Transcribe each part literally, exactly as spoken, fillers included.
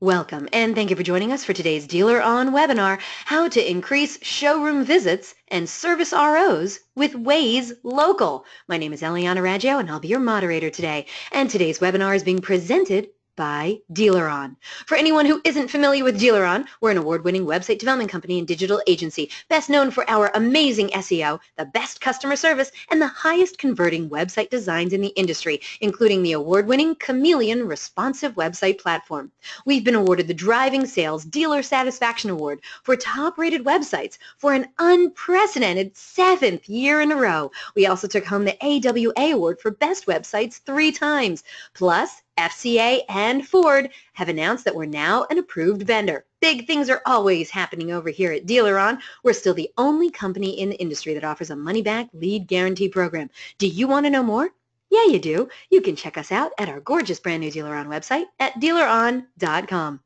Welcome, and thank you for joining us for today's DealerOn webinar, How to Increase Showroom Visits and Service R Os with Waze Local. My name is Eliana Raggio, and I'll be your moderator today. And today's webinar is being presented by DealerOn. For anyone who isn't familiar with DealerOn, we're an award-winning website development company and digital agency, best known for our amazing S E O, the best customer service, and the highest converting website designs in the industry, including the award-winning Chameleon Responsive Website Platform. We've been awarded the Driving Sales Dealer Satisfaction Award for top-rated websites for an unprecedented seventh year in a row. We also took home the A W A Award for Best Websites three times. Plus, F C A and Ford have announced that we're now an approved vendor. Big things are always happening over here at DealerOn. We're still the only company in the industry that offers a money-back lead guarantee program. Do you want to know more? Yeah, you do. You can check us out at our gorgeous brand new DealerOn website at DealerOn dot com.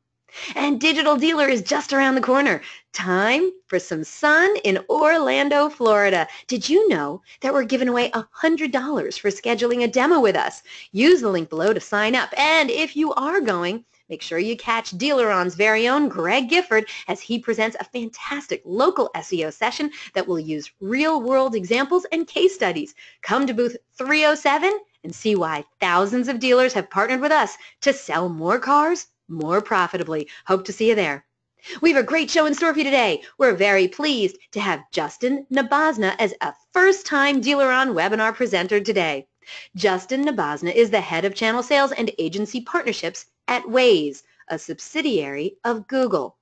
And Digital Dealer is just around the corner. Time for some sun in Orlando, Florida. Did you know that we're giving away one hundred dollars for scheduling a demo with us? Use the link below to sign up. And if you are going, make sure you catch DealerOn's very own Greg Gifford as he presents a fantastic local S E O session that will use real-world examples and case studies. Come to booth three oh seven and see why thousands of dealers have partnered with us to sell more cars more profitably. Hope to see you there. We have a great show in store for you today. We're very pleased to have Justin Nabozna as a first-time DealerOn webinar presenter today. Justin Nabozna is the head of channel sales and agency partnerships at Waze, a subsidiary of Google.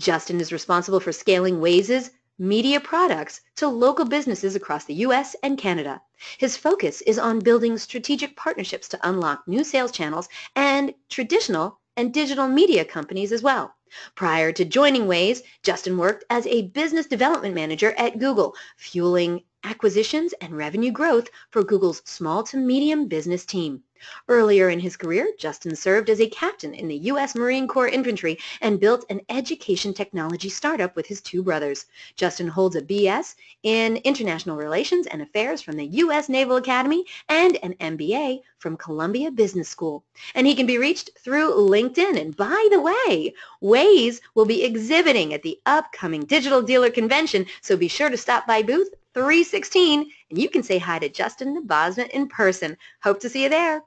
Justin is responsible for scaling Waze's media products to local businesses across the U S and Canada. His focus is on building strategic partnerships to unlock new sales channels and traditional and digital media companies as well. Prior to joining Waze, Justin worked as a business development manager at Google, fueling acquisitions and revenue growth for Google's small to medium business team. Earlier in his career, Justin served as a captain in the U S Marine Corps Infantry and built an education technology startup with his two brothers. Justin holds a B S in International Relations and Affairs from the U S Naval Academy and an M B A from Columbia Business School. And he can be reached through LinkedIn. And by the way, Waze will be exhibiting at the upcoming Digital Dealer Convention, so be sure to stop by booth three sixteen, and you can say hi to Justin Nabozna in person. Hope to see you there.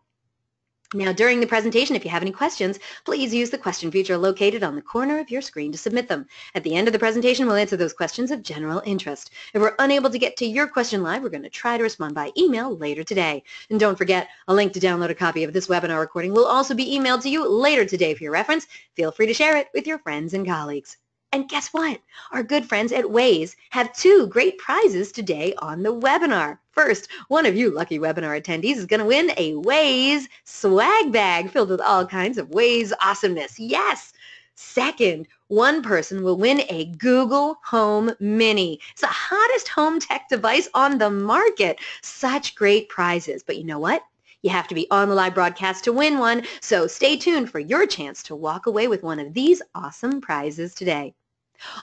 Now, during the presentation, if you have any questions, please use the question feature located on the corner of your screen to submit them. At the end of the presentation, we'll answer those questions of general interest. If we're unable to get to your question live, we're going to try to respond by email later today. And don't forget, a link to download a copy of this webinar recording will also be emailed to you later today for your reference. Feel free to share it with your friends and colleagues. And guess what? Our good friends at Waze have two great prizes today on the webinar. First, one of you lucky webinar attendees is going to win a Waze swag bag filled with all kinds of Waze awesomeness. Yes! Second, one person will win a Google Home Mini. It's the hottest home tech device on the market. Such great prizes. But you know what? You have to be on the live broadcast to win one, so stay tuned for your chance to walk away with one of these awesome prizes today.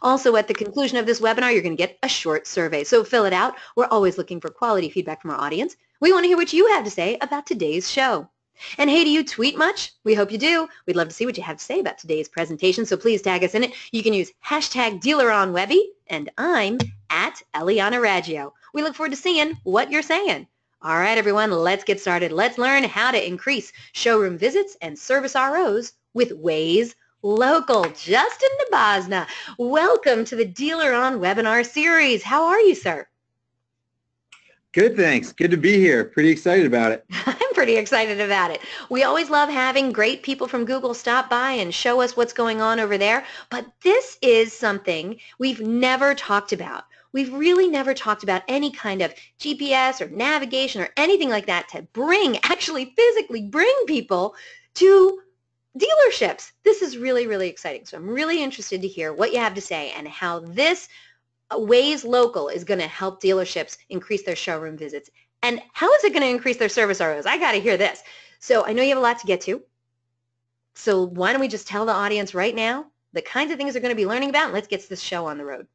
Also, at the conclusion of this webinar, you're going to get a short survey, so fill it out. We're always looking for quality feedback from our audience. We want to hear what you have to say about today's show. And hey, do you tweet much? We hope you do. We'd love to see what you have to say about today's presentation, so please tag us in it. You can use hashtag DealerOnWebby, and I'm at Eliana Raggio. We look forward to seeing what you're saying. All right, everyone, let's get started. Let's learn how to increase showroom visits and service R Os with Waze Local. Justin Nabozna, welcome to the DealerOn webinar series. How are you, sir? Good, thanks. Good to be here. Pretty excited about it. I'm pretty excited about it. We always love having great people from Google stop by and show us what's going on over there, but this is something we've never talked about. We've really never talked about any kind of G P S or navigation or anything like that to bring, actually physically bring people to dealerships. This is really, really exciting. So I'm really interested to hear what you have to say and how this Waze Local is going to help dealerships increase their showroom visits. And how is it going to increase their service R Os? I got to hear this. So I know you have a lot to get to. So why don't we just tell the audience right now the kinds of things they're going to be learning about, and let's get this show on the road.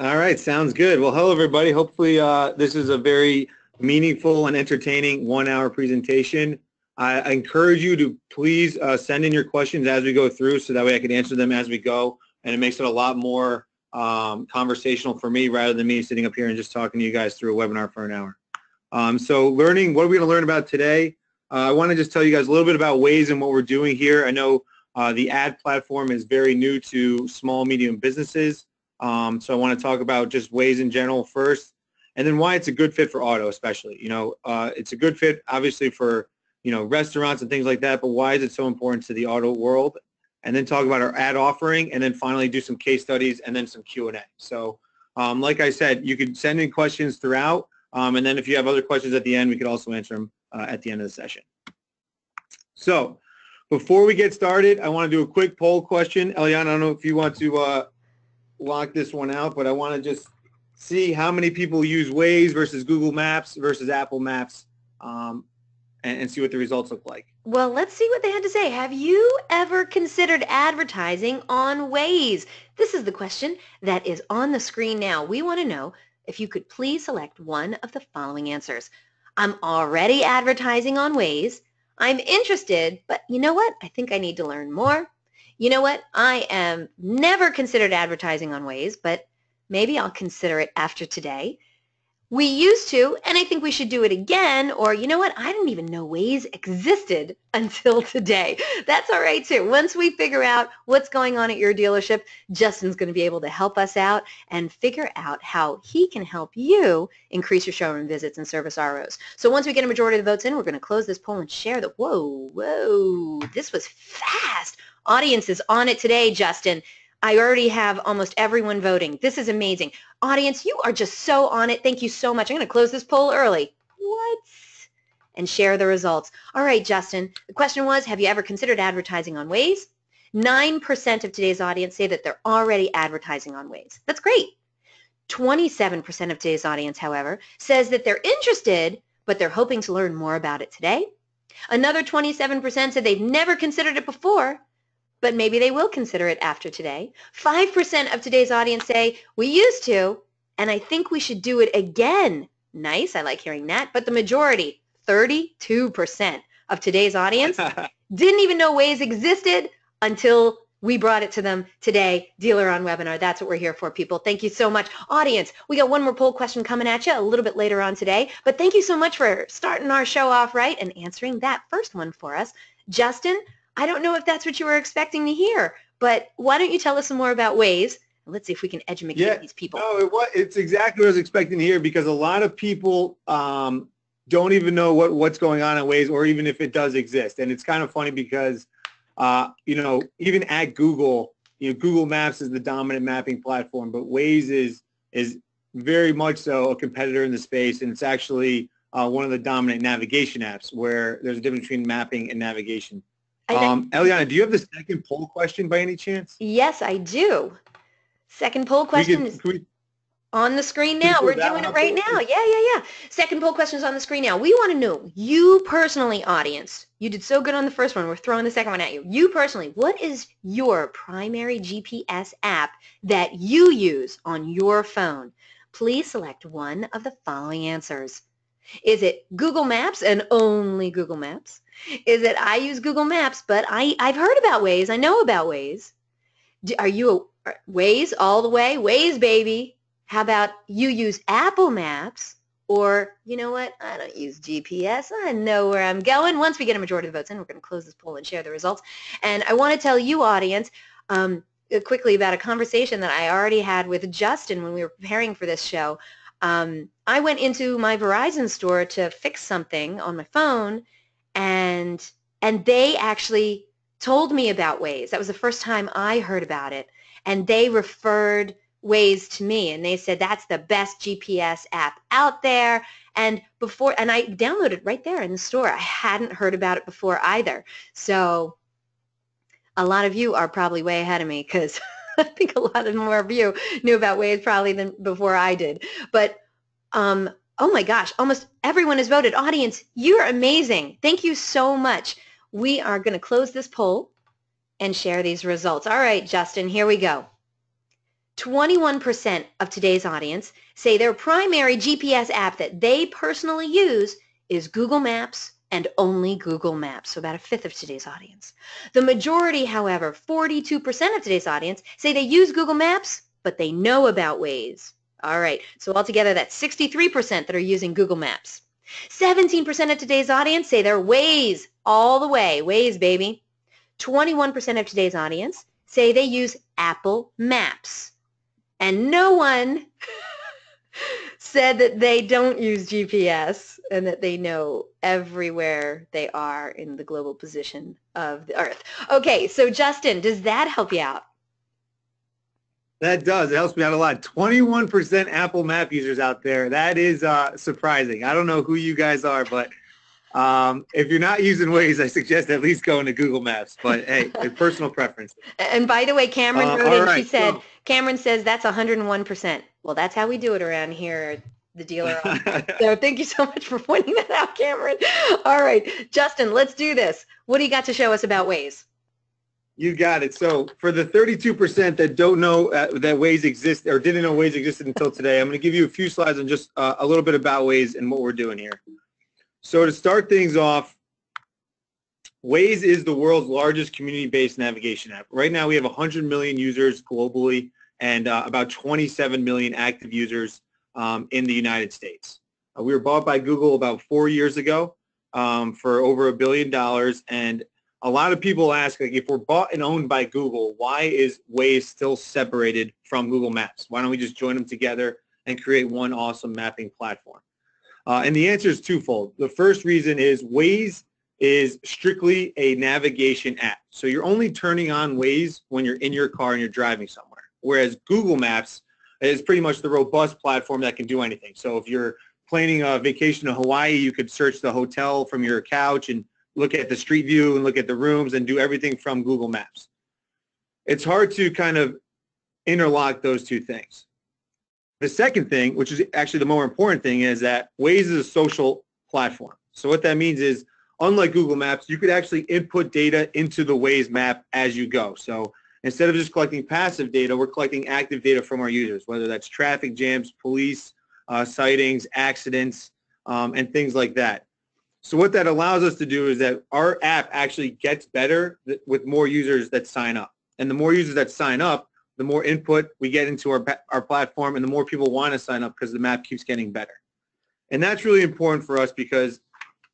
All right, sounds good. Well, hello, everybody. Hopefully, uh, this is a very meaningful and entertaining one-hour presentation. I, I encourage you to please uh, send in your questions as we go through, so that way I can answer them as we go, and it makes it a lot more um, conversational for me rather than me sitting up here and just talking to you guys through a webinar for an hour. Um, so learning, what are we going to learn about today? Uh, I want to just tell you guys a little bit about Waze and what we're doing here. I know uh, the ad platform is very new to small, medium businesses, um, so I want to talk about just Waze in general first, and then why it's a good fit for auto especially. You know, uh, it's a good fit obviously for, you know, restaurants and things like that, but why is it so important to the auto world? And then talk about our ad offering, and then finally do some case studies and then some Q and A. So um, like I said, you can send in questions throughout, um, and then if you have other questions at the end, we could also answer them uh, at the end of the session. So before we get started, I want to do a quick poll question. Eliana, I don't know if you want to uh, lock this one out, but I want to just see how many people use Waze versus Google Maps versus Apple Maps, um, and, and see what the results look like. Well, let's see what they had to say. Have you ever considered advertising on Waze? This is the question that is on the screen now. We want to know if you could please select one of the following answers. I'm already advertising on Waze. I'm interested, but you know what? I think I need to learn more. You know what? I am never considered advertising on Waze, but maybe I'll consider it after today. We used to, and I think we should do it again, or you know what, I didn't even know Waze existed until today. That's all right too. Once we figure out what's going on at your dealership, Justin's going to be able to help us out and figure out how he can help you increase your showroom visits and service R Os. So once we get a majority of the votes in, we're going to close this poll and share the, whoa, whoa, this was fast. Audience is on it today, Justin. I already have almost everyone voting. This is amazing. Audience, you are just so on it. Thank you so much. I'm going to close this poll early. What? And share the results. All right, Justin. The question was, have you ever considered advertising on Waze? nine percent of today's audience say that they're already advertising on Waze. That's great. twenty-seven percent of today's audience, however, says that they're interested, but they're hoping to learn more about it today. Another twenty-seven percent said they've never considered it before, but maybe they will consider it after today. five percent of today's audience say, we used to, and I think we should do it again. Nice, I like hearing that. But the majority, thirty-two percent of today's audience, didn't even know Waze existed until we brought it to them today. DealerOn webinar, that's what we're here for, people. Thank you so much. Audience, we got one more poll question coming at you a little bit later on today, but thank you so much for starting our show off right and answering that first one for us. Justin, I don't know if that's what you were expecting to hear, but why don't you tell us some more about Waze? Let's see if we can educate yeah, these people. No, it was, it's exactly what I was expecting to hear, because a lot of people um, don't even know what, what's going on at Waze, or even if it does exist. And it's kind of funny because, uh, you know, even at Google, you know, Google Maps is the dominant mapping platform, but Waze is, is very much so a competitor in the space, and it's actually uh, one of the dominant navigation apps, where there's a difference between mapping and navigation. Um, Eliana, do you have the second poll question by any chance? Yes, I do. Second poll question is on the screen now. We're doing it right now. Yeah, yeah, yeah. Second poll question is on the screen now. We want to know, you personally, audience, you did so good on the first one. We're throwing the second one at you. You personally, what is your primary G P S app that you use on your phone? Please select one of the following answers. Is it Google Maps and only Google Maps? Is it I use Google Maps, but I, I've heard about Waze. I know about Waze. Do, are you a, are Waze all the way? Waze, baby. How about you use Apple Maps, or you know what? I don't use G P S. I know where I'm going. Once we get a majority of the votes in, we're going to close this poll and share the results. And I want to tell you, audience, um, quickly about a conversation that I already had with Justin when we were preparing for this show. Um, I went into my Verizon store to fix something on my phone, and and they actually told me about Waze. That was the first time I heard about it, and they referred Waze to me, and they said that's the best G P S app out there. And before, and I downloaded it right there in the store. I hadn't heard about it before either. So a lot of you are probably way ahead of me, because I think a lot of more of you knew about Waze probably than before I did. But um oh my gosh, almost everyone has voted. Audience, you're amazing. Thank you so much. We are going to close this poll and share these results. All right, Justin, here we go. twenty-one percent of today's audience say their primary G P S app that they personally use is Google Maps and only Google Maps, so about a fifth of today's audience. The majority, however, forty-two percent of today's audience, say they use Google Maps, but they know about Waze. All right, so altogether that's sixty-three percent that are using Google Maps. seventeen percent of today's audience say they're Waze all the way, Waze baby. twenty-one percent of today's audience say they use Apple Maps. And no one said that they don't use G P S and that they know everywhere they are in the global position of the earth. Okay, so Justin, does that help you out? That does. It helps me out a lot. twenty-one percent Apple Map users out there. That is uh, surprising. I don't know who you guys are, but um, if you're not using Waze, I suggest at least going to Google Maps. But hey, a personal preference. And by the way, Cameron uh, wrote in. Right, she said, so, Cameron says that's one hundred one percent. Well, that's how we do it around here, the dealer. So thank you so much for pointing that out, Cameron. All right, Justin, let's do this. What do you got to show us about Waze? You got it. So for the thirty-two percent that don't know uh, that Waze exists or didn't know Waze existed until today, I'm going to give you a few slides on just uh, a little bit about Waze and what we're doing here. So to start things off, Waze is the world's largest community-based navigation app. Right now we have one hundred million users globally and uh, about twenty-seven million active users um, in the United States. Uh, we were bought by Google about four years ago um, for over a billion dollars, and a lot of people ask, like, if we're bought and owned by Google, why is Waze still separated from Google Maps? Why don't we just join them together and create one awesome mapping platform? Uh, and the answer is twofold. The first reason is Waze is strictly a navigation app. So you're only turning on Waze when you're in your car and you're driving somewhere, whereas Google Maps is pretty much the robust platform that can do anything. So if you're planning a vacation to Hawaii, you could search the hotel from your couch and look at the street view and look at the rooms and do everything from Google Maps. It's hard to kind of interlock those two things. The second thing, which is actually the more important thing, is that Waze is a social platform. So what that means is, unlike Google Maps, you could actually input data into the Waze map as you go. So instead of just collecting passive data, we're collecting active data from our users, whether that's traffic jams, police, uh, sightings, accidents, um, and things like that. So what that allows us to do is that our app actually gets better with more users that sign up. And the more users that sign up, the more input we get into our, our platform, and the more people want to sign up because the map keeps getting better. And that's really important for us because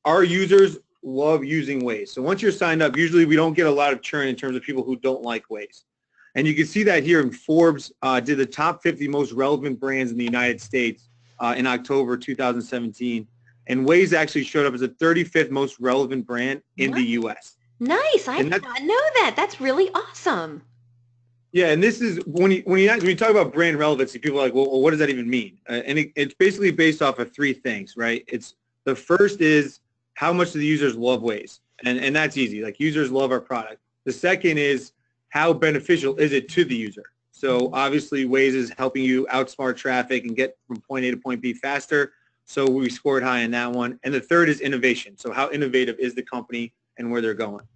our users love using Waze. So once you're signed up, usually we don't get a lot of churn in terms of people who don't like Waze. And you can see that here in Forbes uh, did the top fifty most relevant brands in the United States uh, in October two thousand seventeen. And Waze actually showed up as the thirty-fifth most relevant brand in the U S Nice. I did not know that. That's really awesome. Yeah, and this is, when you, when you, when you talk about brand relevancy, people are like, well, what does that even mean? Uh, and it, it's basically based off of three things, right? It's the first is how much do the users love Waze? And, and that's easy. Like, users love our product. The second is how beneficial is it to the user? So obviously Waze is helping you outsmart traffic and get from point A to point B faster. So we scored high in that one. And the third is innovation. So how innovative is the company and where they're going?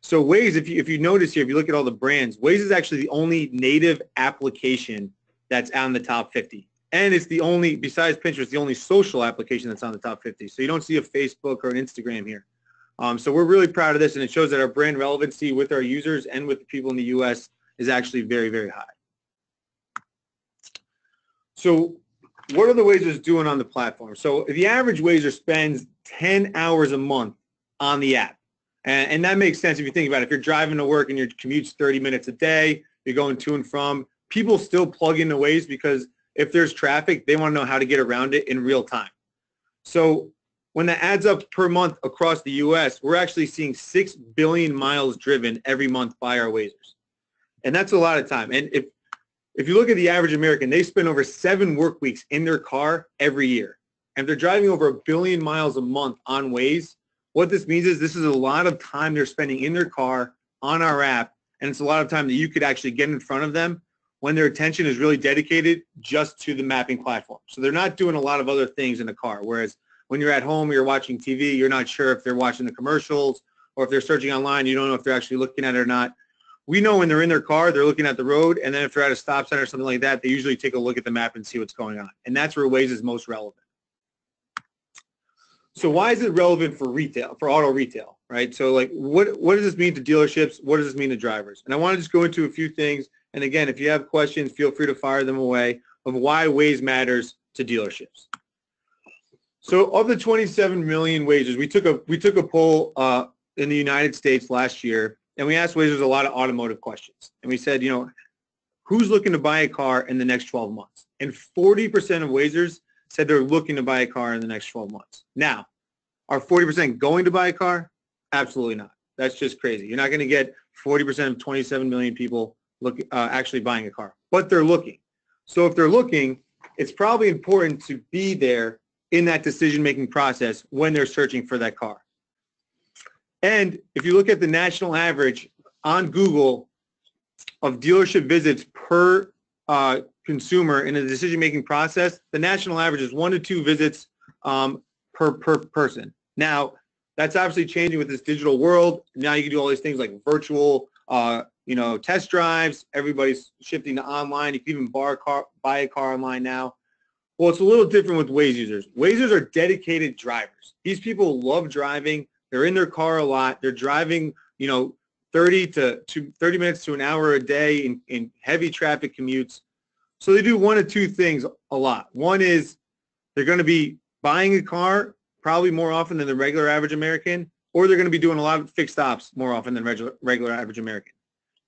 So Waze, if you, if you notice here, if you look at all the brands, Waze is actually the only native application that's on the top fifty. And it's the only, besides Pinterest, the only social application that's on the top fifty. So you don't see a Facebook or an Instagram here. Um, so we're really proud of this, and it shows that our brand relevancy with our users and with the people in the U S is actually very, very high. So what are the Wazers doing on the platform? So the average Wazer spends ten hours a month on the app. And, and that makes sense if you think about it. If you're driving to work and your commute's thirty minutes a day, you're going to and from, people still plug into Waze because if there's traffic, they want to know how to get around it in real time. So when that adds up per month across the U S, we're actually seeing six billion miles driven every month by our Wazers. And that's a lot of time. And if If you look at the average American, they spend over seven work weeks in their car every year. And if they're driving over a billion miles a month on Waze, what this means is this is a lot of time they're spending in their car on our app, and it's a lot of time that you could actually get in front of them when their attention is really dedicated just to the mapping platform. So they're not doing a lot of other things in the car, whereas when you're at home, you're watching T V, you're not sure if they're watching the commercials or if they're searching online, you don't know if they're actually looking at it or not. We know when they're in their car, they're looking at the road, and then if they're at a stop sign or something like that, they usually take a look at the map and see what's going on. And that's where Waze is most relevant. So why is it relevant for retail, for auto retail, right? So like, what, what does this mean to dealerships? What does this mean to drivers? And I want to just go into a few things. And again, if you have questions, feel free to fire them away of why Waze matters to dealerships. So of the twenty-seven million Wazers, we took a, we took a poll uh, in the United States last year, and we asked Wazers a lot of automotive questions. And we said, you know, who's looking to buy a car in the next twelve months? And forty percent of Wazers said they're looking to buy a car in the next twelve months. Now, are forty percent going to buy a car? Absolutely not. That's just crazy. You're not going to get forty percent of twenty-seven million people look, uh, actually buying a car, but they're looking. So if they're looking, it's probably important to be there in that decision-making process when they're searching for that car. And if you look at the national average on Google of dealership visits per uh, consumer in a decision-making process, the national average is one to two visits um, per, per person. Now, that's obviously changing with this digital world. Now you can do all these things like virtual uh, you know, test drives. Everybody's shifting to online. You can even buy a car, buy a car online now. Well, it's a little different with Waze users. Wazers are dedicated drivers. These people love driving. They're in their car a lot. They're driving, you know, thirty to, to thirty minutes to an hour a day in, in heavy traffic commutes. So they do one of two things a lot. One is they're going to be buying a car probably more often than the regular average American, or they're going to be doing a lot of fixed ops more often than regular, regular average American.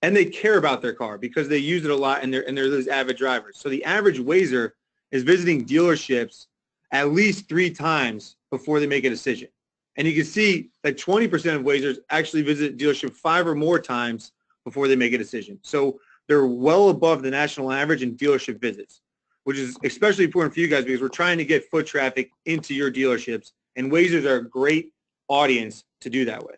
And they care about their car because they use it a lot, and they're, and they're those avid drivers. So the average Wazer is visiting dealerships at least three times before they make a decision. And you can see that twenty percent of Wazers actually visit dealership five or more times before they make a decision. So they're well above the national average in dealership visits, which is especially important for you guys because we're trying to get foot traffic into your dealerships, and Wazers are a great audience to do that with.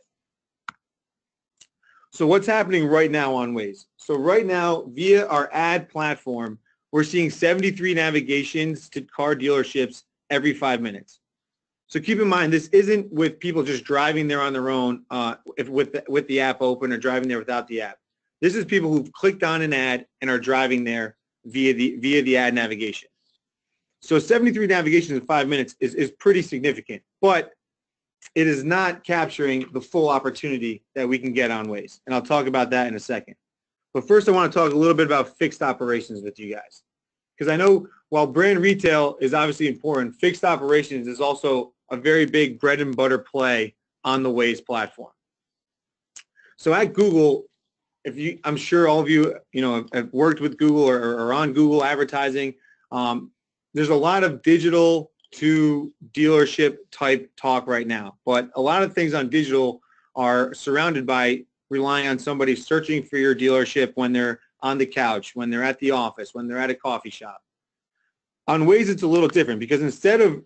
So what's happening right now on Waze? So right now, via our ad platform, we're seeing seventy-three navigations to car dealerships every five minutes. So keep in mind, this isn't with people just driving there on their own uh, if with, the, with the app open or driving there without the app. This is people who've clicked on an ad and are driving there via the, via the ad navigation. So seventy-three navigations in five minutes is, is pretty significant, but it is not capturing the full opportunity that we can get on Waze. And I'll talk about that in a second. But first, I want to talk a little bit about fixed operations with you guys. Because I know while brand retail is obviously important, fixed operations is also a very big bread and butter play on the Waze platform. So at Google, if you, I'm sure all of you, you know, have worked with Google or are on Google advertising, um, there's a lot of digital to dealership type talk right now. But a lot of things on digital are surrounded by relying on somebody searching for your dealership when they're on the couch, when they're at the office, when they're at a coffee shop. On Waze, it's a little different because instead of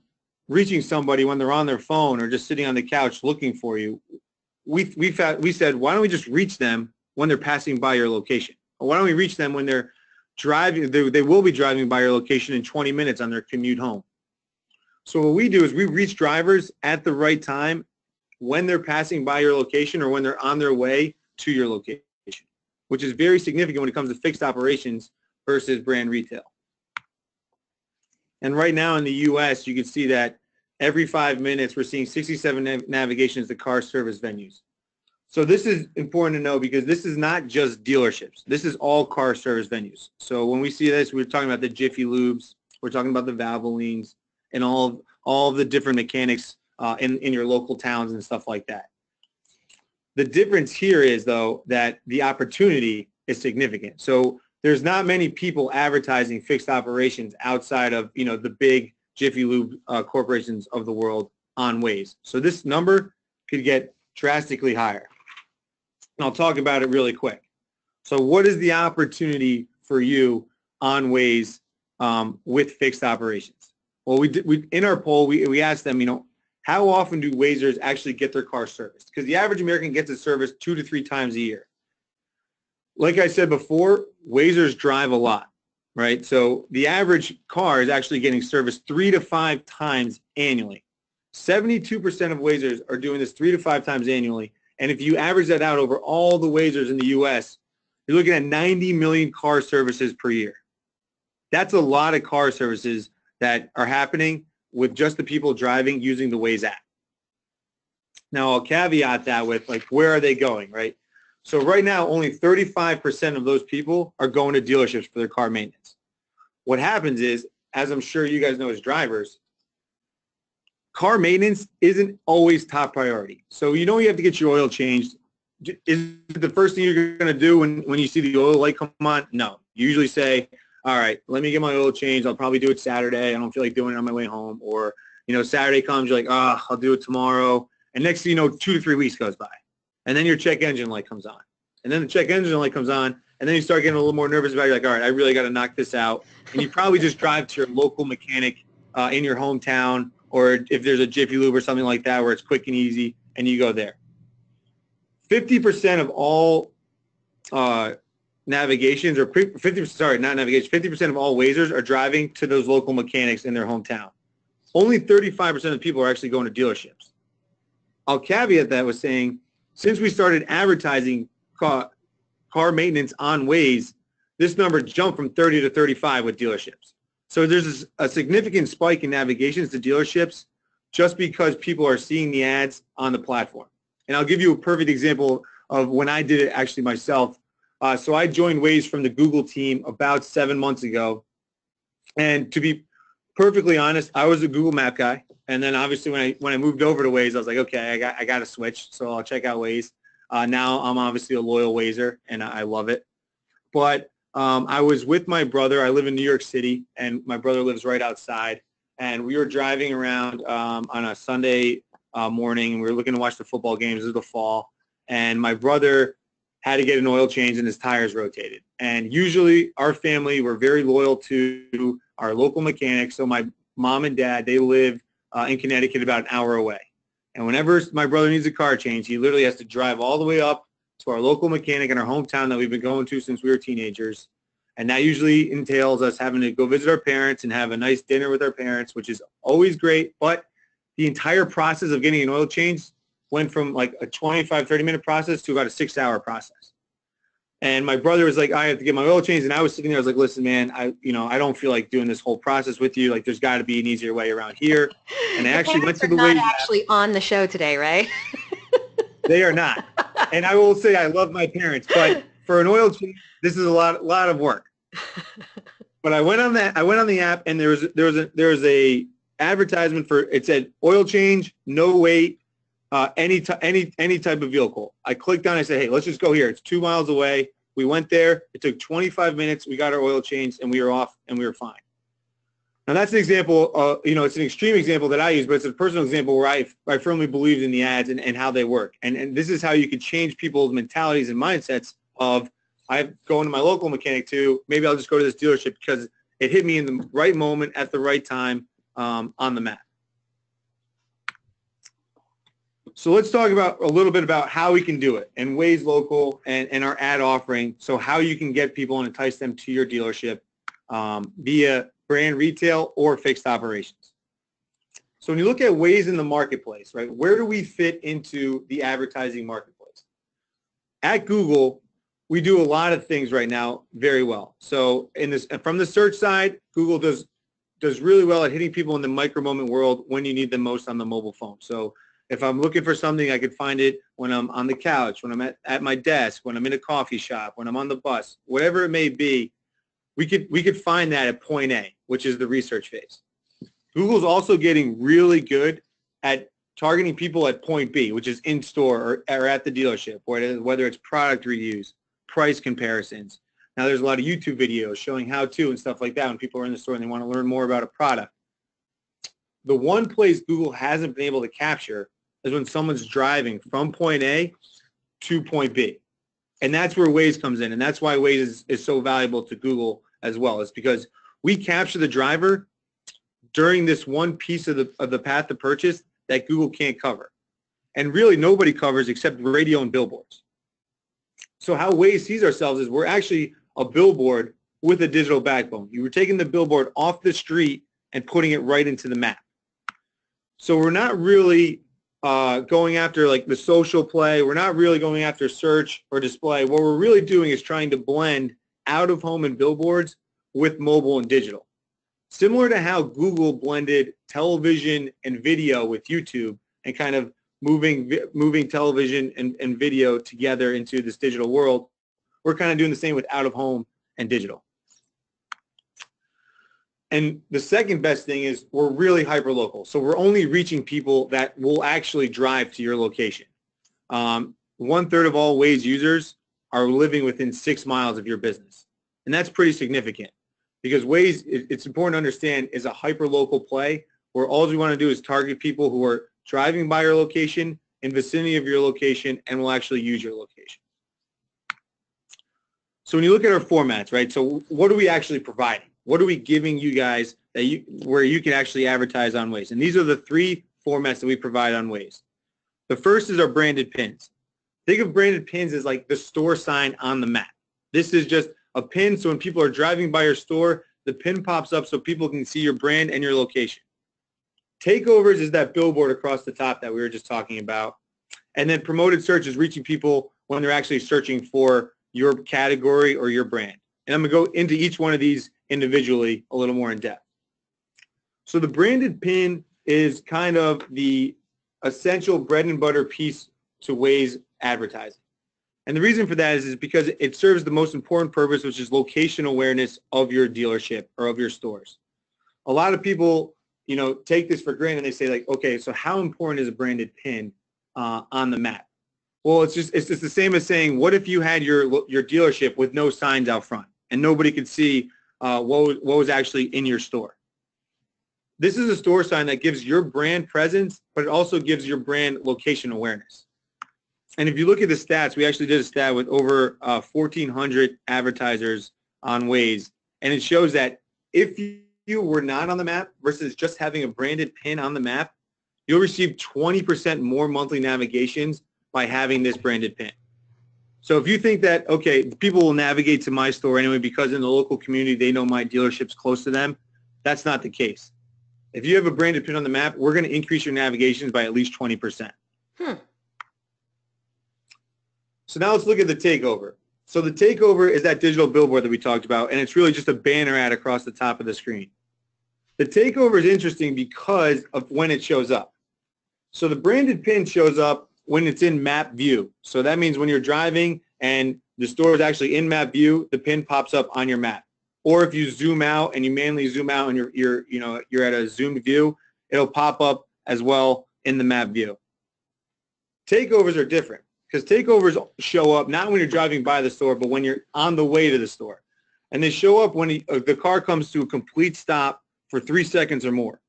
reaching somebody when they're on their phone or just sitting on the couch looking for you, we, we, found, we said, why don't we just reach them when they're passing by your location? Or why don't we reach them when they're driving, they, they will be driving by your location in twenty minutes on their commute home. So what we do is we reach drivers at the right time when they're passing by your location or when they're on their way to your location, which is very significant when it comes to fixed operations versus brand retail. And right now in the U S, you can see that every five minutes we're seeing sixty-seven nav navigations to car service venues. So this is important to know because this is not just dealerships. This is all car service venues. So when we see this, we're talking about the Jiffy Lubes, we're talking about the Valvolines, and all of, all of the different mechanics uh, in, in your local towns and stuff like that. The difference here is, though, that the opportunity is significant. So there's not many people advertising fixed operations outside of, you know, the big Jiffy Lube uh, corporations of the world on Waze. So this number could get drastically higher. And I'll talk about it really quick. So what is the opportunity for you on Waze um, with fixed operations? Well, we, did, we in our poll, we, we asked them, you know, how often do Wazers actually get their car serviced? Because the average American gets it serviced two to three times a year. Like I said before, Wazers drive a lot, right? So the average car is actually getting serviced three to five times annually. seventy-two percent of Wazers are doing this three to five times annually. And if you average that out over all the Wazers in the U S, you're looking at ninety million car services per year. That's a lot of car services that are happening with just the people driving using the Waze app. Now, I'll caveat that with, like, where are they going, right? So right now, only thirty-five percent of those people are going to dealerships for their car maintenance. What happens is, as I'm sure you guys know as drivers, car maintenance isn't always top priority. So you know you have to get your oil changed. Is it the first thing you're going to do when, when you see the oil light come on? No. You usually say, all right, let me get my oil changed. I'll probably do it Saturday. I don't feel like doing it on my way home. Or, you know, Saturday comes, you're like, ah, oh, I'll do it tomorrow. And next thing you know, two to three weeks goes by. And then your check engine light comes on. And then the check engine light comes on. And then you start getting a little more nervous about it. You're like, all right, I really got to knock this out. And you probably just drive to your local mechanic uh, in your hometown, or if there's a Jiffy Lube or something like that where it's quick and easy, and you go there. fifty percent of all uh, navigations, or fifty percent, sorry, not navigation, fifty percent of all Wazers are driving to those local mechanics in their hometown. Only thirty-five percent of the people are actually going to dealerships. I'll caveat that with saying, since we started advertising car, car maintenance on Waze, this number jumped from thirty to thirty-five with dealerships. So there's a significant spike in navigations to dealerships just because people are seeing the ads on the platform. And I'll give you a perfect example of when I did it actually myself. Uh, so I joined Waze from the Google team about seven months ago. And to be perfectly honest, I was a Google Map guy. And then obviously when I when I moved over to Waze, I was like, okay, I got I got to switch. So I'll check out Waze. Uh, now I'm obviously a loyal Wazer, and I, I love it. But um, I was with my brother. I live in New York City, and my brother lives right outside. And we were driving around um, on a Sunday Uh, morning, and we were looking to watch the football games of the fall, and my brother had to get an oil change and his tires rotated. And usually our family were very loyal to our local mechanic. So my mom and dad, they live uh, in Connecticut about an hour away, and whenever my brother needs a car change, he literally has to drive all the way up to our local mechanic in our hometown that we've been going to since we were teenagers. And that usually entails us having to go visit our parents and have a nice dinner with our parents, which is always great. But the entire process of getting an oil change went from like a twenty-five, thirty minute process to about a six hour process. And my brother was like, I have to get my oil changed. And I was sitting there, I was like, listen, man, I, you know, I don't feel like doing this whole process with you. Like, there's gotta be an easier way around here. And I actually went to the Waze. Not actually on the show today, right? They are not. And I will say, I love my parents, but for an oil change, this is a lot, lot of work. But I went on that, I went on the app, and there was, there was a, there was a, advertisement for, it said oil change, no wait, uh, any any any type of vehicle. I clicked on it, I said, hey, let's just go here. It's two miles away. We went there. It took twenty-five minutes. We got our oil changed, and we were off, and we were fine. Now that's an example. Uh, you know, it's an extreme example that I use, but it's a personal example where I I firmly believed in the ads and, and how they work. And and this is how you can change people's mentalities and mindsets of, I'm going to my local mechanic too. Maybe I'll just go to this dealership because it hit me in the right moment at the right time. Um, on the map. So let's talk about a little bit about how we can do it, and Waze Local and, and our ad offering. So how you can get people and entice them to your dealership um, via brand retail or fixed operations. So when you look at Waze in the marketplace, right, where do we fit into the advertising marketplace? At Google, we do a lot of things right now very well. So in this, from the search side, Google does does really well at hitting people in the micro moment world when you need them most on the mobile phone. So if I'm looking for something, I could find it when I'm on the couch, when I'm at, at my desk, when I'm in a coffee shop, when I'm on the bus, whatever it may be, we could, we could find that at point A, which is the research phase. Google's also getting really good at targeting people at point B, which is in store or, or at the dealership, whether it's product reviews, price comparisons. Now there's a lot of YouTube videos showing how-to and stuff like that when people are in the store and they want to learn more about a product. The one place Google hasn't been able to capture is when someone's driving from point A to point B. And that's where Waze comes in, and that's why Waze is, is so valuable to Google as well. It's because we capture the driver during this one piece of the, of the path to purchase that Google can't cover. And really nobody covers except radio and billboards. So how Waze sees ourselves is we're actually a billboard with a digital backbone. You were taking the billboard off the street and putting it right into the map. So we're not really uh, going after like the social play. We're not really going after search or display. What we're really doing is trying to blend out of home and billboards with mobile and digital. Similar to how Google blended television and video with YouTube and kind of moving moving television and, and video together into this digital world. We're kind of doing the same with out of home and digital. And the second best thing is we're really hyperlocal. So we're only reaching people that will actually drive to your location. Um, one third of all Waze users are living within six miles of your business. And that's pretty significant because Waze, it's important to understand, is a hyperlocal play where all we want to do is target people who are driving by your location, in vicinity of your location, and will actually use your location. So when you look at our formats, right, so what are we actually providing? What are we giving you guys that you, where you can actually advertise on Waze? And these are the three formats that we provide on Waze. The first is our branded pins. Think of branded pins as like the store sign on the map. This is just a pin, so when people are driving by your store, the pin pops up so people can see your brand and your location. Takeovers is that billboard across the top that we were just talking about. And then promoted search is reaching people when they're actually searching for your category or your brand. And I'm going to go into each one of these individually a little more in depth. So the branded pin is kind of the essential bread and butter piece to Waze advertising. And the reason for that is, is because it serves the most important purpose, which is location awareness of your dealership or of your stores. A lot of people, you know, take this for granted and they say like, okay, so how important is a branded pin uh, on the map? Well, it's just, it's just the same as saying, what if you had your, your dealership with no signs out front and nobody could see Uh, what, was, what was actually in your store. This is a store sign that gives your brand presence, but it also gives your brand location awareness. And if you look at the stats, we actually did a stat with over uh, fourteen hundred advertisers on Waze, and it shows that if you were not on the map versus just having a branded pin on the map, you'll receive twenty percent more monthly navigations by having this branded pin. So if you think that, okay, people will navigate to my store anyway because in the local community they know my dealership's close to them, that's not the case. If you have a branded pin on the map, we're going to increase your navigations by at least twenty percent. Hmm. So now let's look at the takeover. So the takeover is that digital billboard that we talked about, and it's really just a banner ad across the top of the screen. The takeover is interesting because of when it shows up. So the branded pin shows up when it's in map view. So that means when you're driving and the store is actually in map view, the pin pops up on your map. Or if you zoom out and you manually zoom out and you're, you're, you know, you're at a zoomed view, it'll pop up as well in the map view. Takeovers are different because takeovers show up not when you're driving by the store, but when you're on the way to the store. And they show up when the car comes to a complete stop for three seconds or more.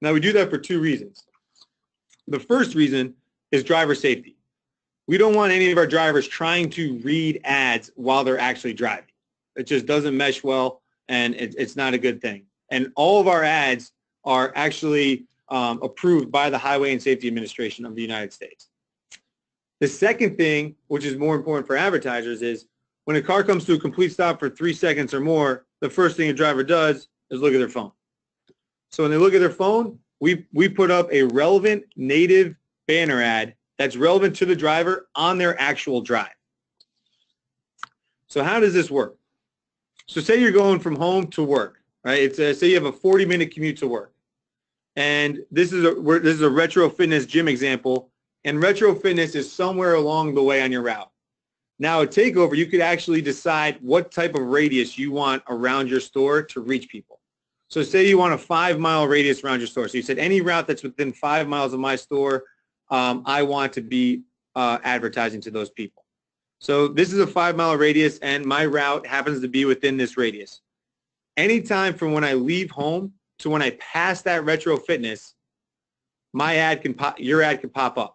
Now we do that for two reasons. The first reason is driver safety. We don't want any of our drivers trying to read ads while they're actually driving. It just doesn't mesh well, and it, it's not a good thing. And all of our ads are actually um, approved by the Highway and Safety Administration of the United States. The second thing, which is more important for advertisers, is when a car comes to a complete stop for three seconds or more, the first thing a driver does is look at their phone. So when they look at their phone, we, we put up a relevant native banner ad that's relevant to the driver on their actual drive. So how does this work? So say you're going from home to work, right? It's a, say you have a forty minute commute to work, and this is a we're, this is a Retro Fitness gym example, and Retro Fitness is somewhere along the way on your route. Now a takeover, you could actually decide what type of radius you want around your store to reach people. So say you want a five mile radius around your store. So you said any route that's within five miles of my store, Um, I want to be uh, advertising to those people. So this is a five mile radius and my route happens to be within this radius. Anytime from when I leave home to when I pass that Retro Fitness, my ad can pop, your ad can pop up.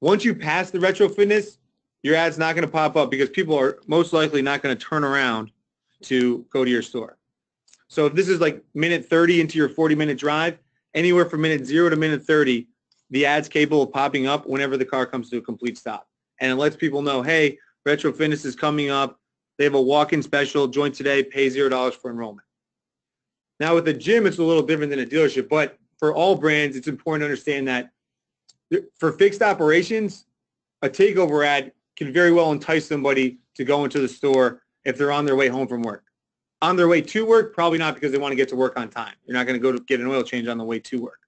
Once you pass the Retro Fitness, your ad's not going to pop up because people are most likely not going to turn around to go to your store. So if this is like minute thirty into your forty minute drive, anywhere from minute zero to minute thirty, the ad's capable of popping up whenever the car comes to a complete stop. And it lets people know, hey, Retro Fitness is coming up. They have a walk-in special. Join today. Pay zero dollars for enrollment. Now, with a gym, it's a little different than a dealership. But for all brands, it's important to understand that for fixed operations, a takeover ad can very well entice somebody to go into the store if they're on their way home from work. On their way to work, probably not because they want to get to work on time. You're not going to go to get an oil change on the way to work.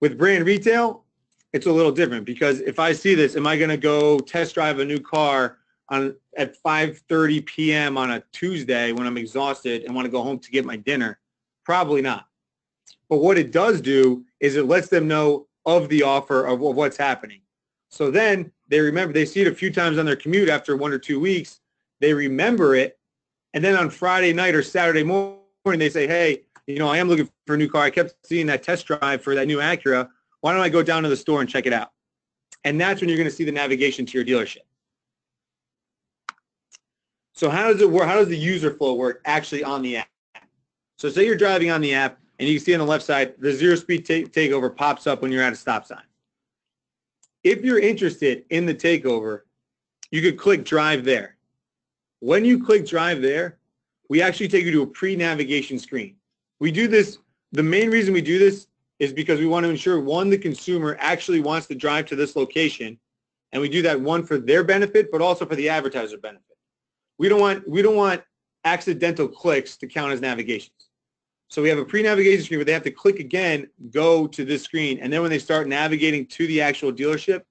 With brand retail, it's a little different, because if I see this, am I going to go test drive a new car on at five thirty p m on a Tuesday when I'm exhausted and want to go home to get my dinner? Probably not. But what it does do is it lets them know of the offer, of, of what's happening. So then they remember, they see it a few times on their commute after one or two weeks, they remember it, and then on Friday night or Saturday morning, they say, hey, you know, I am looking for a new car. I kept seeing that test drive for that new Acura. Why don't I go down to the store and check it out? And that's when you're going to see the navigation to your dealership. So how does it work? How does the user flow work actually on the app? So say you're driving on the app, and you can see on the left side, the zero speed take takeover pops up when you're at a stop sign. If you're interested in the takeover, you could click drive there. When you click drive there, we actually take you to a pre-navigation screen. We do this, the main reason we do this is because we want to ensure, one, the consumer actually wants to drive to this location, and we do that, one, for their benefit, but also for the advertiser benefit. We don't want, we don't want accidental clicks to count as navigations. So we have a pre-navigation screen, but they have to click again, go to this screen, and then when they start navigating to the actual dealership,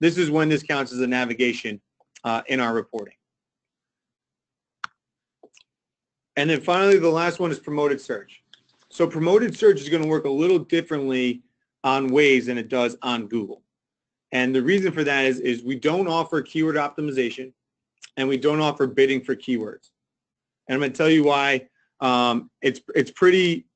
this is when this counts as a navigation uh, in our reporting. And then finally, the last one is promoted search. So promoted search is going to work a little differently on Waze than it does on Google. And the reason for that is, is we don't offer keyword optimization, and we don't offer bidding for keywords. And I'm going to tell you why. Um, it's, it's pretty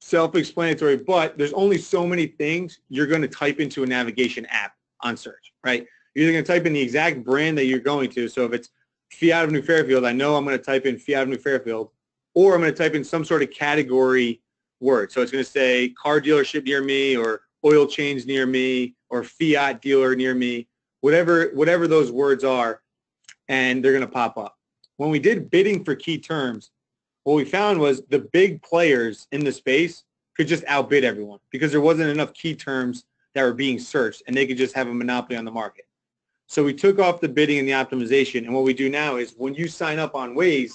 self-explanatory, but there's only so many things you're going to type into a navigation app on search, right? You're either going to type in the exact brand that you're going to. So if it's Fiat of New Fairfield, I know I'm going to type in Fiat of New Fairfield, or I'm going to type in some sort of category word. So it's going to say car dealership near me, or oil change near me, or Fiat dealer near me, whatever, whatever those words are, and they're going to pop up. When we did bidding for key terms, what we found was the big players in the space could just outbid everyone because there wasn't enough key terms that were being searched, and they could just have a monopoly on the market. So we took off the bidding and the optimization, and what we do now is when you sign up on Waze,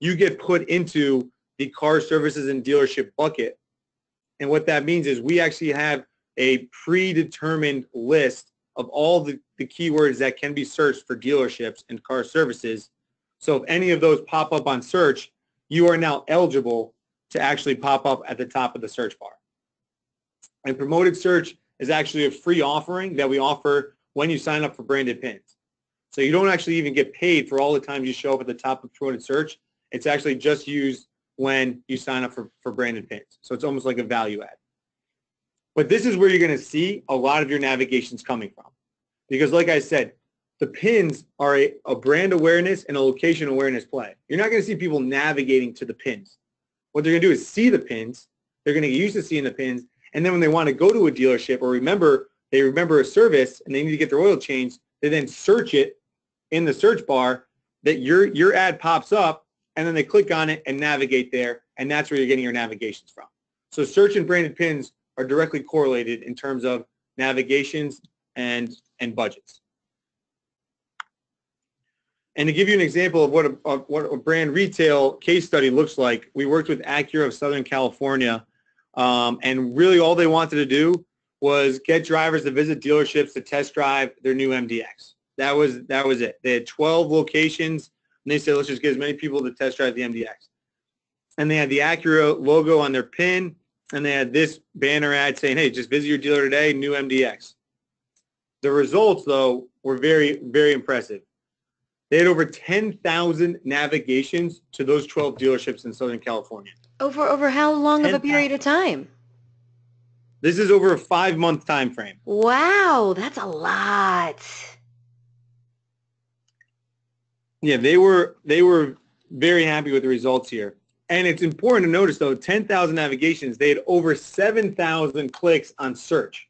you get put into the car services and dealership bucket. And what that means is we actually have a predetermined list of all the, the keywords that can be searched for dealerships and car services. So if any of those pop up on search, you are now eligible to actually pop up at the top of the search bar. And promoted search is actually a free offering that we offer when you sign up for branded pins. So you don't actually even get paid for all the times you show up at the top of promoted search. It's actually just used when you sign up for, for branded pins. So it's almost like a value add. But this is where you're going to see a lot of your navigations coming from. Because like I said, the pins are a, a brand awareness and a location awareness play. You're not going to see people navigating to the pins. What they're going to do is see the pins. They're going to get used to seeing the pins. And then when they want to go to a dealership or remember, they remember a service and they need to get their oil changed, they then search it in the search bar that your, your ad pops up, and then they click on it and navigate there. And that's where you're getting your navigations from. So search and branded pins are directly correlated in terms of navigations and, and budgets. And to give you an example of what a, of what a brand retail case study looks like, we worked with Acura of Southern California, um, and really all they wanted to do was get drivers to visit dealerships to test drive their new M D X. That was, that was it. They had twelve locations, and they said, let's just get as many people to test drive the M D X. And they had the Acura logo on their pin, and they had this banner ad saying, hey, just visit your dealer today, new M D X. The results, though, were very, very impressive. They had over ten thousand navigations to those twelve dealerships in Southern California. Over over how long of a period of time? This is over a five-month time frame. Wow, that's a lot. Yeah, they were they were very happy with the results here. And it's important to notice, though, ten thousand navigations, they had over seven thousand clicks on search.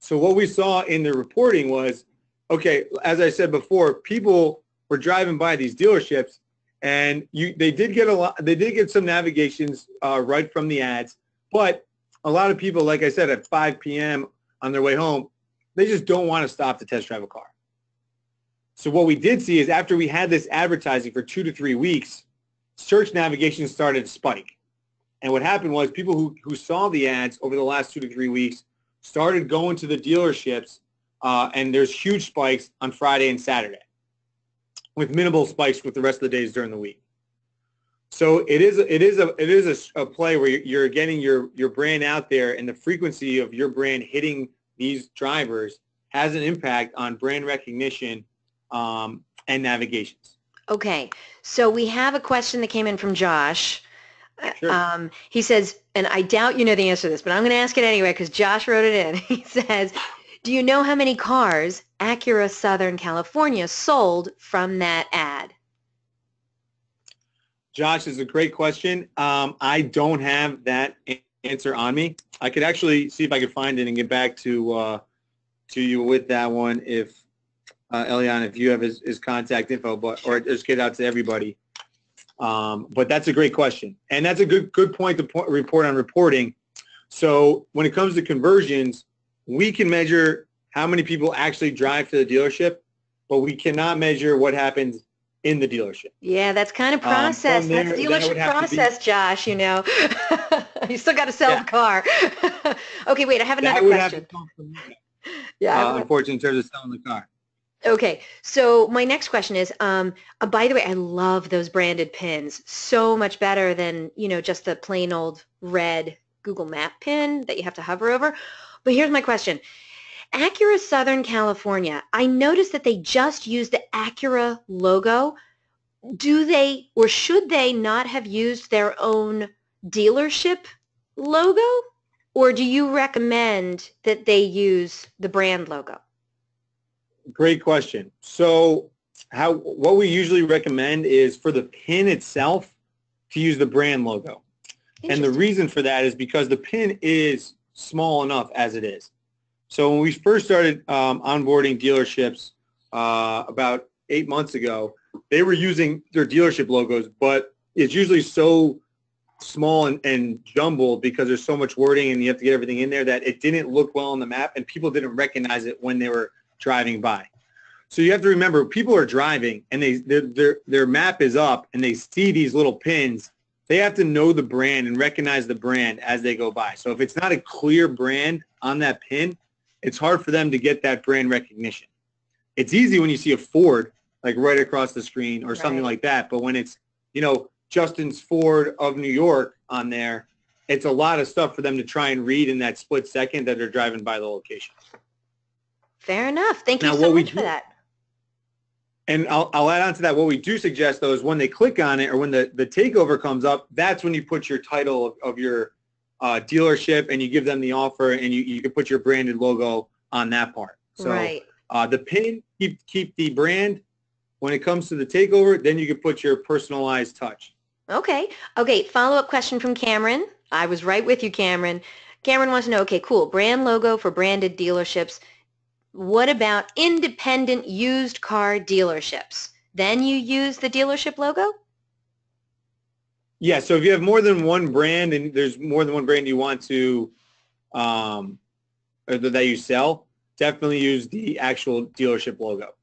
So what we saw in the reporting was, okay, as I said before, people were driving by these dealerships, and you they did get a lot they did get some navigations uh, right from the ads, but a lot of people, like I said, at five p m on their way home, they just don't want to stop to test drive a car. So what we did see is after we had this advertising for two to three weeks, search navigation started to spike. And what happened was people who, who saw the ads over the last two to three weeks started going to the dealerships, uh, and there's huge spikes on Friday and Saturday with minimal spikes with the rest of the days during the week. So it is it is a it is a, a play where you're getting your your brand out there, and the frequency of your brand hitting these drivers has an impact on brand recognition um, and navigations. Okay, so we have a question that came in from Josh. Sure. Um, he says, and I doubt you know the answer to this, but I'm going to ask it anyway because Josh wrote it in. He says, do you know how many cars Acura Southern California sold from that ad? Josh, is a great question. Um, I don't have that answer on me. I could actually see if I could find it and get back to uh, to you with that one if, uh, Eliana, if you have his, his contact info, but or just get out to everybody. Um, but that's a great question. And that's a good good point to po report on reporting. So when it comes to conversions, we can measure how many people actually drive to the dealership, but we cannot measure what happens in the dealership. Yeah, that's kind of process. Um, there, that's dealership that process, Josh, you know. You still got to sell yeah. the car. Okay, wait, I have another that would question. Have to come from me. Yeah, uh, unfortunately, in terms of selling the car. Okay, so my next question is, um, uh, by the way, I love those branded pins. So much better than, you know, just the plain old red Google Map pin that you have to hover over. But here's my question. Acura Southern California, I noticed that they just used the Acura logo. Do they or should they not have used their own dealership logo? Or do you recommend that they use the brand logo? Great question. So how what we usually recommend is for the pin itself to use the brand logo. And the reason for that is because the pin is small enough as it is. So when we first started um, onboarding dealerships uh, about eight months ago, they were using their dealership logos, but it's usually so small and, and jumbled because there's so much wording and you have to get everything in there that it didn't look well on the map and people didn't recognize it when they were driving by. So you have to remember, people are driving and they their, their their map is up and they see these little pins. They have to know the brand and recognize the brand as they go by. So if it's not a clear brand on that pin, it's hard for them to get that brand recognition. It's easy when you see a Ford like right across the screen or something right. like that, but when it's, you know, Justin's Ford of New York on there, it's a lot of stuff for them to try and read in that split second that they're driving by the location. Fair enough. Thank you so much for that. And I'll, I'll add on to that. What we do suggest, though, is when they click on it or when the, the takeover comes up, that's when you put your title of, of your uh, dealership and you give them the offer and you, you can put your branded logo on that part. So right. uh, the pin, keep, keep the brand. When it comes to the takeover, then you can put your personalized touch. Okay. Okay. Follow-up question from Cameron. I was right with you, Cameron. Cameron wants to know, okay, cool, brand logo for branded dealerships. What about independent used car dealerships? Then you use the dealership logo? Yeah, so if you have more than one brand and there's more than one brand you want to, um, or that you sell, definitely use the actual dealership logo.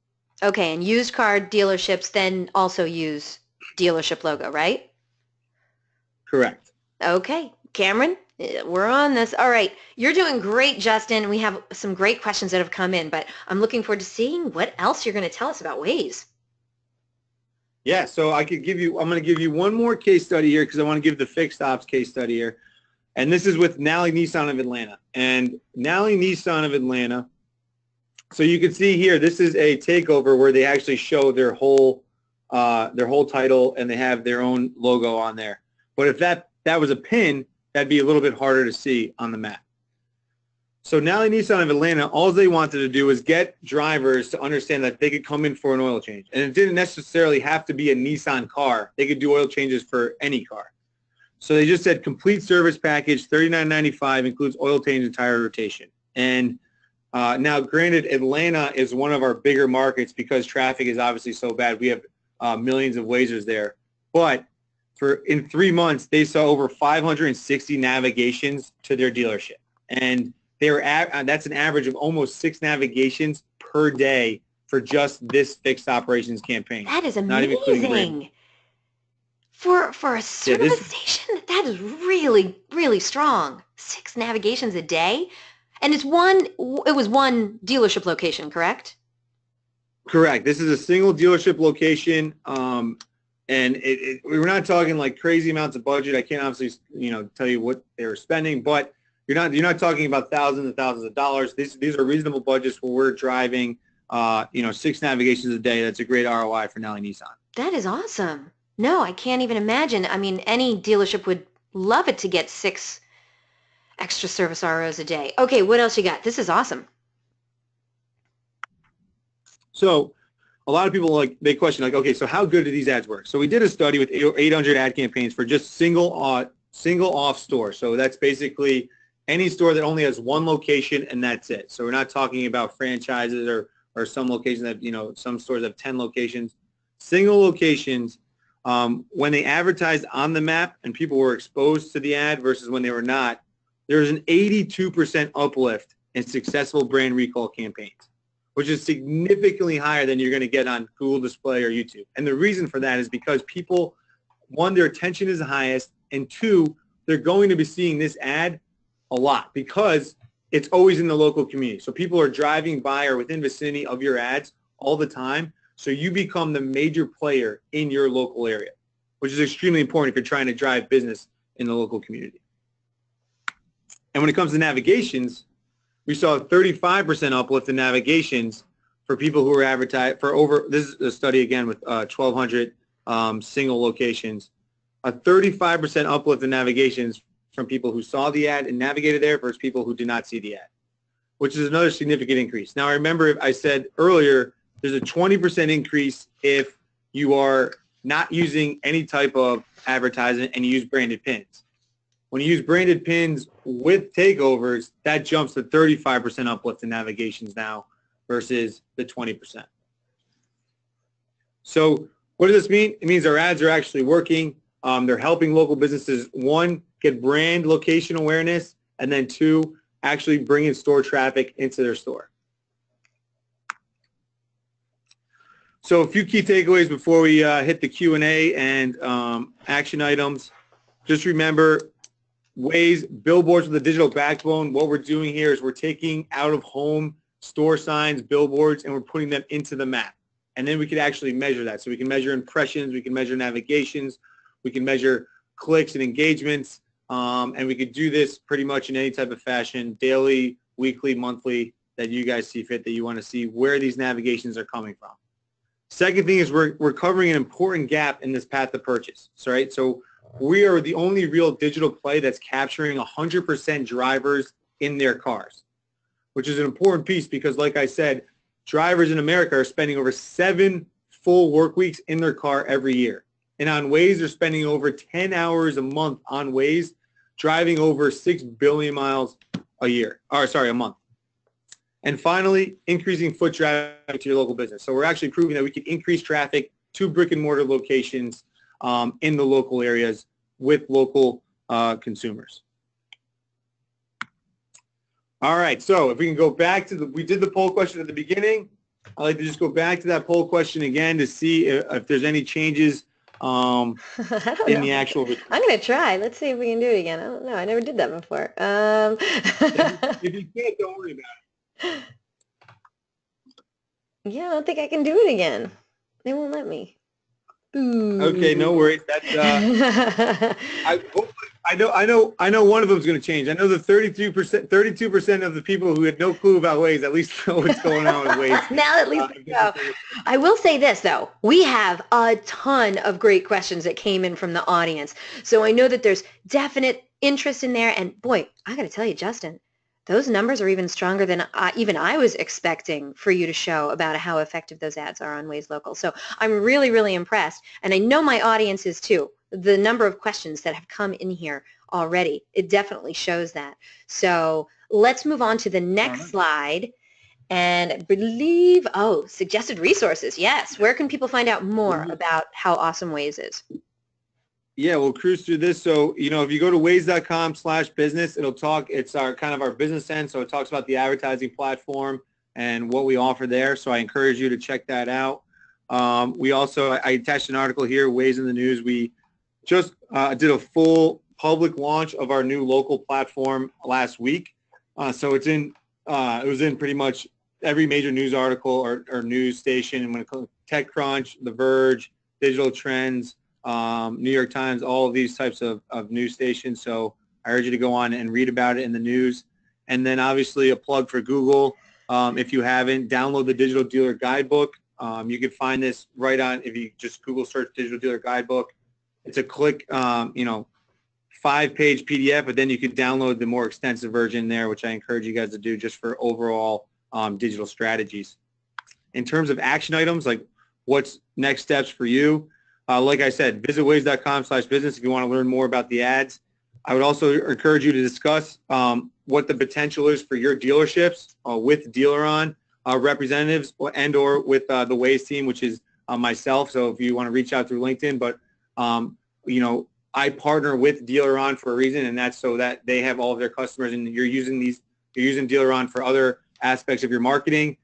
Okay, and used car dealerships then also use dealership logo, right? Correct. Okay, Cameron? We're on this. All right. You're doing great, Justin. We have some great questions that have come in, but I'm looking forward to seeing what else you're going to tell us about Waze. Yeah, so I could give you, I'm going to give you one more case study here because I want to give the fixed ops case study here. And this is with Nalley Nissan of Atlanta. And Nalley Nissan of Atlanta, so you can see here, this is a takeover where they actually show their whole, uh, their whole title and they have their own logo on there. But if that, that was a pin, that'd be a little bit harder to see on the map. So Nalley Nissan of Atlanta, all they wanted to do was get drivers to understand that they could come in for an oil change. And it didn't necessarily have to be a Nissan car. They could do oil changes for any car. So they just said complete service package, thirty-nine ninety-five, includes oil change and tire rotation. And uh, now granted, Atlanta is one of our bigger markets because traffic is obviously so bad. We have uh, millions of Wazers there. But For in three months, they saw over five hundred sixty navigations to their dealership, and they were at, that's an average of almost six navigations per day for just this fixed operations campaign. That is amazing. Not even including for for a service yeah, this, station. That is really really strong. Six navigations a day, And it's one, it was one dealership location, correct? Correct. This is a single dealership location, um, and it, it, we're not talking like crazy amounts of budget. I can't obviously, you know, tell you what they were spending, but you're not you're not talking about thousands and thousands of dollars. These these are reasonable budgets where we're driving, uh, you know, six navigations a day. That's a great R O I for Nalley Nissan. That is awesome. No, I can't even imagine. I mean, any dealership would love it to get six extra service R Os a day. Okay, what else you got? This is awesome. So a lot of people, like, they question, like, okay, so how good do these ads work? So we did a study with eight hundred ad campaigns for just single uh, single off store. So that's basically any store that only has one location and that's it. So we're not talking about franchises or, or some locations that, you know, some stores have ten locations. Single locations, um, when they advertised on the map and people were exposed to the ad versus when they were not, there's an eighty-two percent uplift in successful brand recall campaigns, which is significantly higher than you're going to get on Google Display or YouTube. And the reason for that is because people, one, their attention is the highest, and two, they're going to be seeing this ad a lot because it's always in the local community. So people are driving by or within vicinity of your ads all the time, so you become the major player in your local area, which is extremely important if you're trying to drive business in the local community. And when it comes to navigations, we saw a thirty-five percent uplift in navigations for people who were advertised for over, this is a study again with uh, twelve hundred um, single locations, a thirty-five percent uplift in navigations from people who saw the ad and navigated there versus people who did not see the ad, which is another significant increase. Now, I remember I said earlier, there's a twenty percent increase if you are not using any type of advertisement and you use branded pins. When you use branded pins with takeovers, that jumps to thirty-five percent uplift in navigations now versus the twenty percent. So what does this mean? It means our ads are actually working. Um, they're helping local businesses, one, get brand location awareness, and then two, actually bringing store traffic into their store. So a few key takeaways before we uh, hit the Q and A and um, action items. Just remember, Waze, billboards with a digital backbone. What we're doing here is we're taking out-of-home store signs, billboards, and we're putting them into the map. And then we can actually measure that. So we can measure impressions, we can measure navigations, we can measure clicks and engagements, um, and we could do this pretty much in any type of fashion, daily, weekly, monthly, that you guys see fit, that you want to see where these navigations are coming from. Second thing is we're, we're covering an important gap in this path to purchase. So, right? So we are the only real digital play that's capturing one hundred percent drivers in their cars, which is an important piece because, like I said, drivers in America are spending over seven full work weeks in their car every year. And on Waze, they're spending over ten hours a month on Waze, driving over six billion miles a year, or sorry, a month. And finally, increasing foot traffic to your local business. So we're actually proving that we can increase traffic to brick and mortar locations Um, in the local areas with local uh, consumers. All right, so if we can go back to the, we did the poll question at the beginning. I'd like to just go back to that poll question again to see if, if there's any changes um, in know. the actual. I'm going to try. Let's see if we can do it again. I don't know. I never did that before. Um. if, if you can't, don't worry about it. Yeah, I don't think I can do it again. They won't let me. Ooh. Okay, no worries. That's, uh, I, I know, I know, I know. One of them is going to change. I know the thirty-two percent, thirty-two percent of the people who had no clue about Waze at least know what's going on with Waze. Now at least uh, they know. I will say this though: we have a ton of great questions that came in from the audience, so I know that there's definite interest in there. And boy, I got to tell you, Justin, those numbers are even stronger than I, even I was expecting for you to show about how effective those ads are on Waze Local. So I'm really, really impressed. And I know my audience is too. The number of questions that have come in here already, it definitely shows that. So let's move on to the next slide. And I believe, oh, suggested resources. Yes. Where can people find out more about how awesome Waze is? Yeah, we'll cruise through this. So, you know, if you go to waze dot com slash business, it'll talk, it's our kind of our business end. So it talks about the advertising platform and what we offer there. So I encourage you to check that out. Um, we also, I, I attached an article here, Waze in the News. We just uh, did a full public launch of our new local platform last week. Uh, so it's in, uh, it was in pretty much every major news article or, or news station. And when it comes to TechCrunch, The Verge, Digital Trends, um, New York Times, all of these types of, of news stations. So I urge you to go on and read about it in the news. And then obviously a plug for Google. Um, if you haven't, download the Digital Dealer Guidebook. Um, you can find this right on, if you just Google search Digital Dealer Guidebook. It's a click, um, you know, five-page P D F, but then you could download the more extensive version there, which I encourage you guys to do just for overall um, digital strategies. In terms of action items, like what's next steps for you, uh, like I said, visit waze dot com slash business if you want to learn more about the ads. I would also encourage you to discuss um, what the potential is for your dealerships uh, with DealerOn uh, representatives and or with uh, the Waze team, which is uh, myself. So if you want to reach out through LinkedIn, but um, you know, I partner with DealerOn for a reason, and that's so that they have all of their customers, and you're using these, you're using DealerOn for other aspects of your marketing.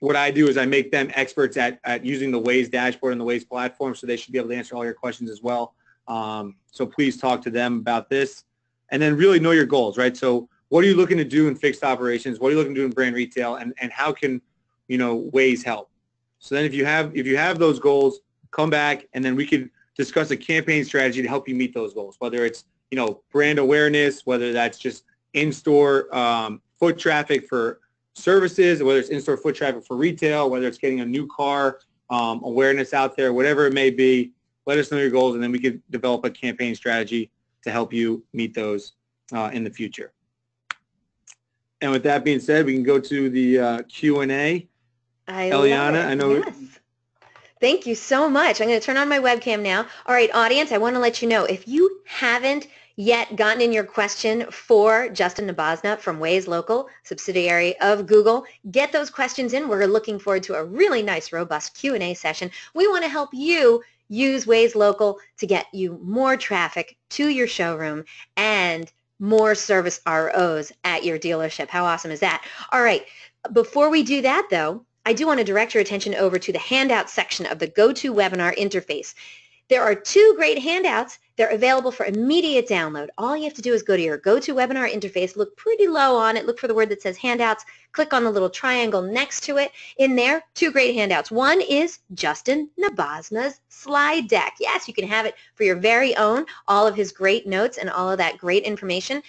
What I do is I make them experts at, at using the Waze dashboard and the Waze platform, so they should be able to answer all your questions as well. Um, so please talk to them about this. And then really know your goals, right? So what are you looking to do in fixed operations? What are you looking to do in brand retail? And, and how can, you know, Waze help? So then if you have, if you have those goals, come back, and then we could discuss a campaign strategy to help you meet those goals, whether it's, you know, brand awareness, whether that's just in-store um, foot traffic for services, whether it's in-store foot traffic for retail, whether it's getting a new car um, awareness out there, whatever it may be. Let us know your goals, and then we could develop a campaign strategy to help you meet those uh, in the future. And with that being said, we can go to the uh, Q and A. I Eliana, love it. I know. Yes. Thank you so much. I'm going to turn on my webcam now. All right, audience, I want to let you know, if you haven't yet gotten in your question for Justin Nabozna from Waze Local, subsidiary of Google, get those questions in. We're looking forward to a really nice, robust Q and A session. We want to help you use Waze Local to get you more traffic to your showroom and more service R Os at your dealership. How awesome is that? All right, before we do that though, I do want to direct your attention over to the handout section of the GoToWebinar interface. There are two great handouts. They're available for immediate download. All you have to do is go to your GoToWebinar interface, look pretty low on it, look for the word that says handouts, click on the little triangle next to it. In there, two great handouts. One is Justin Nabozna's slide deck. Yes, you can have it for your very own, all of his great notes and all of that great information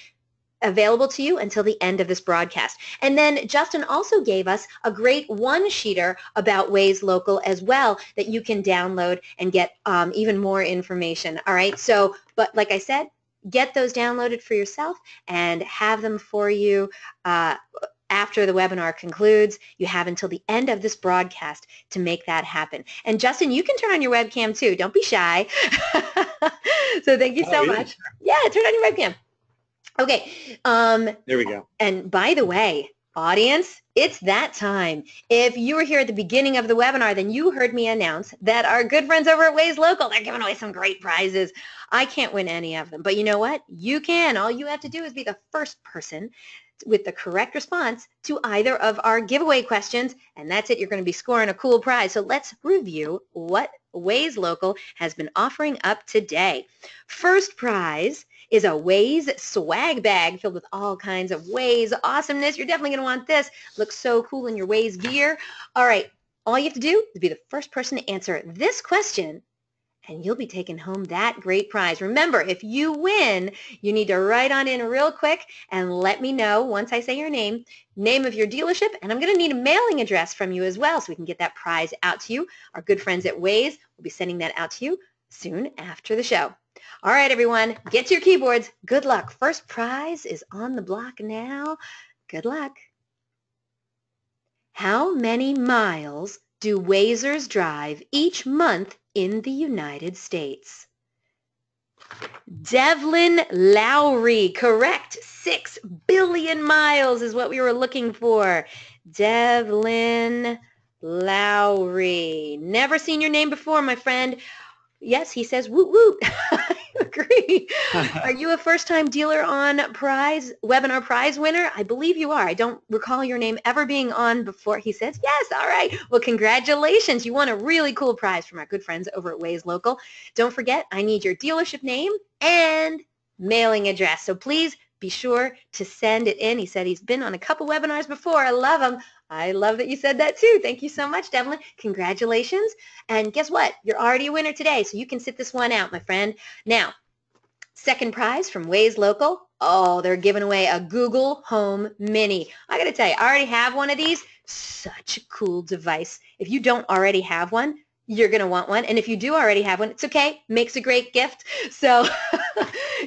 available to you until the end of this broadcast. And then Justin also gave us a great one-sheeter about Waze Local as well that you can download and get um, even more information. All right, so, but like I said, get those downloaded for yourself and have them for you uh, after the webinar concludes. You have until the end of this broadcast to make that happen. And Justin, you can turn on your webcam too. Don't be shy. So thank you so oh, yeah. much. Yeah, turn on your webcam. Okay, um, there we go. And by the way, audience, it's that time. If you were here at the beginning of the webinar, then you heard me announce that our good friends over at Waze Local, they're giving away some great prizes. I can't win any of them, but you know what? You can. All you have to do is be the first person with the correct response to either of our giveaway questions, and that's it. You're going to be scoring a cool prize. So let's review what Waze Local has been offering up today. First prize is a Waze swag bag filled with all kinds of Waze awesomeness. You're definitely going to want this. Looks so cool in your Waze gear. All right, all you have to do is be the first person to answer this question, and you'll be taking home that great prize. Remember, if you win, you need to write on in real quick and let me know once I say your name, name of your dealership, and I'm going to need a mailing address from you as well so we can get that prize out to you. Our good friends at Waze will be sending that out to you soon after the show. All right, everyone, get to your keyboards. Good luck. First prize is on the block now. Good luck. How many miles do Wazers drive each month in the United States? Devlin Lowry, correct. Six billion miles is what we were looking for. Devlin Lowry. Never seen your name before, my friend. Yes, he says, woot, woot. I agree. Are you a first-time DealerOn prize, webinar prize winner? I believe you are. I don't recall your name ever being on before. He says, yes, all right. Well, congratulations. You won a really cool prize from our good friends over at Waze Local. Don't forget, I need your dealership name and mailing address. So please Be sure to send it in. He said he's been on a couple webinars before. I love him. I love that you said that too. Thank you so much, Devlin. Congratulations. And guess what? You're already a winner today, so you can sit this one out, my friend. Now, second prize from Waze Local. Oh, they're giving away a Google Home Mini. I got to tell you, I already have one of these. Such a cool device. If you don't already have one, you're going to want one. And if you do already have one, it's okay. Makes a great gift. So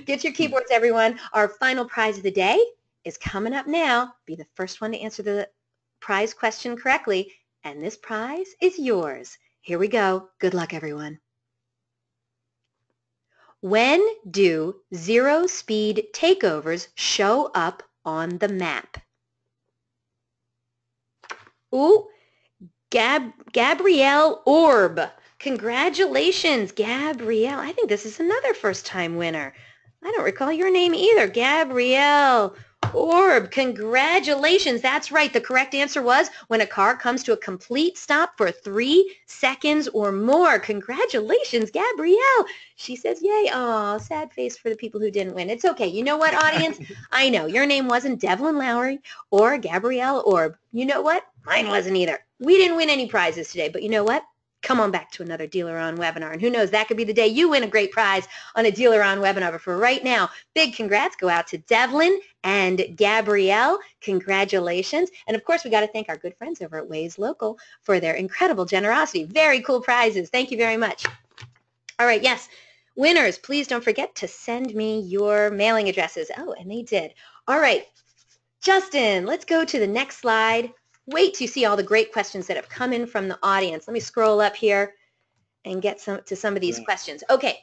get your keyboards, everyone. Our final prize of the day is coming up now. Be the first one to answer the prize question correctly. And this prize is yours. Here we go. Good luck, everyone. When do zero-speed takeovers show up on the map? Ooh, Gab Gabrielle Orb. Congratulations, Gabrielle. I think this is another first-time winner. I don't recall your name either. Gabrielle Orb, congratulations. That's right. The correct answer was when a car comes to a complete stop for three seconds or more. Congratulations, Gabrielle. She says, yay. Oh, sad face for the people who didn't win. It's okay. You know what, audience? I know your name wasn't Devlin Lowry or Gabrielle Orb. You know what? Mine wasn't either. We didn't win any prizes today, but you know what? Come on back to another DealerOn webinar. And who knows, that could be the day you win a great prize on a DealerOn webinar. But for right now, big congrats go out to Devlin and Gabrielle. Congratulations. And of course, we got to thank our good friends over at Waze Local for their incredible generosity. Very cool prizes. Thank you very much. All right, yes. Winners, please don't forget to send me your mailing addresses. Oh, and they did. All right, Justin, let's go to the next slide. Wait to see all the great questions that have come in from the audience. Let me scroll up here and get some to some of these yeah. questions. Okay,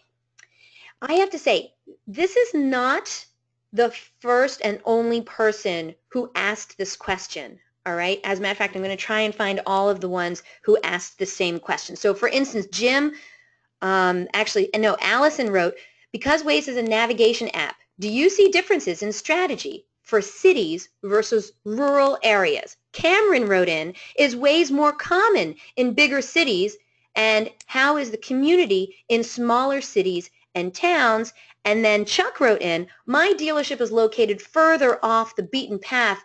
I have to say, this is not the first and only person who asked this question, all right? As a matter of fact, I'm going to try and find all of the ones who asked the same question. So, for instance, Jim, um, actually, no, Allison wrote, because Waze is a navigation app, do you see differences in strategy for cities versus rural areas? Cameron wrote in, is Waze more common in bigger cities, and how is the community in smaller cities and towns? And then Chuck wrote in, my dealership is located further off the beaten path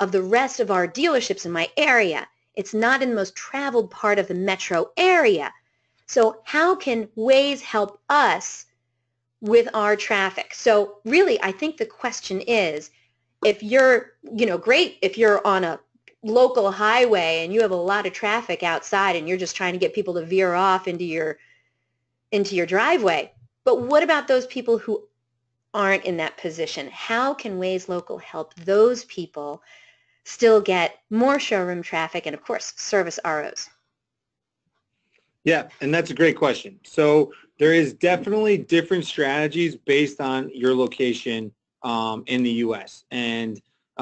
of the rest of our dealerships in my area. It's not in the most traveled part of the metro area. So how can Waze help us with our traffic? So really, I think the question is, if you're, you know, great, if you're on a local highway and you have a lot of traffic outside and you're just trying to get people to veer off into your into your driveway, but what about those people who aren't in that position? How can Waze Local help those people still get more showroom traffic and, of course, service R Os? Yeah, and that's a great question. So there is definitely different strategies based on your location Um, in the U S, and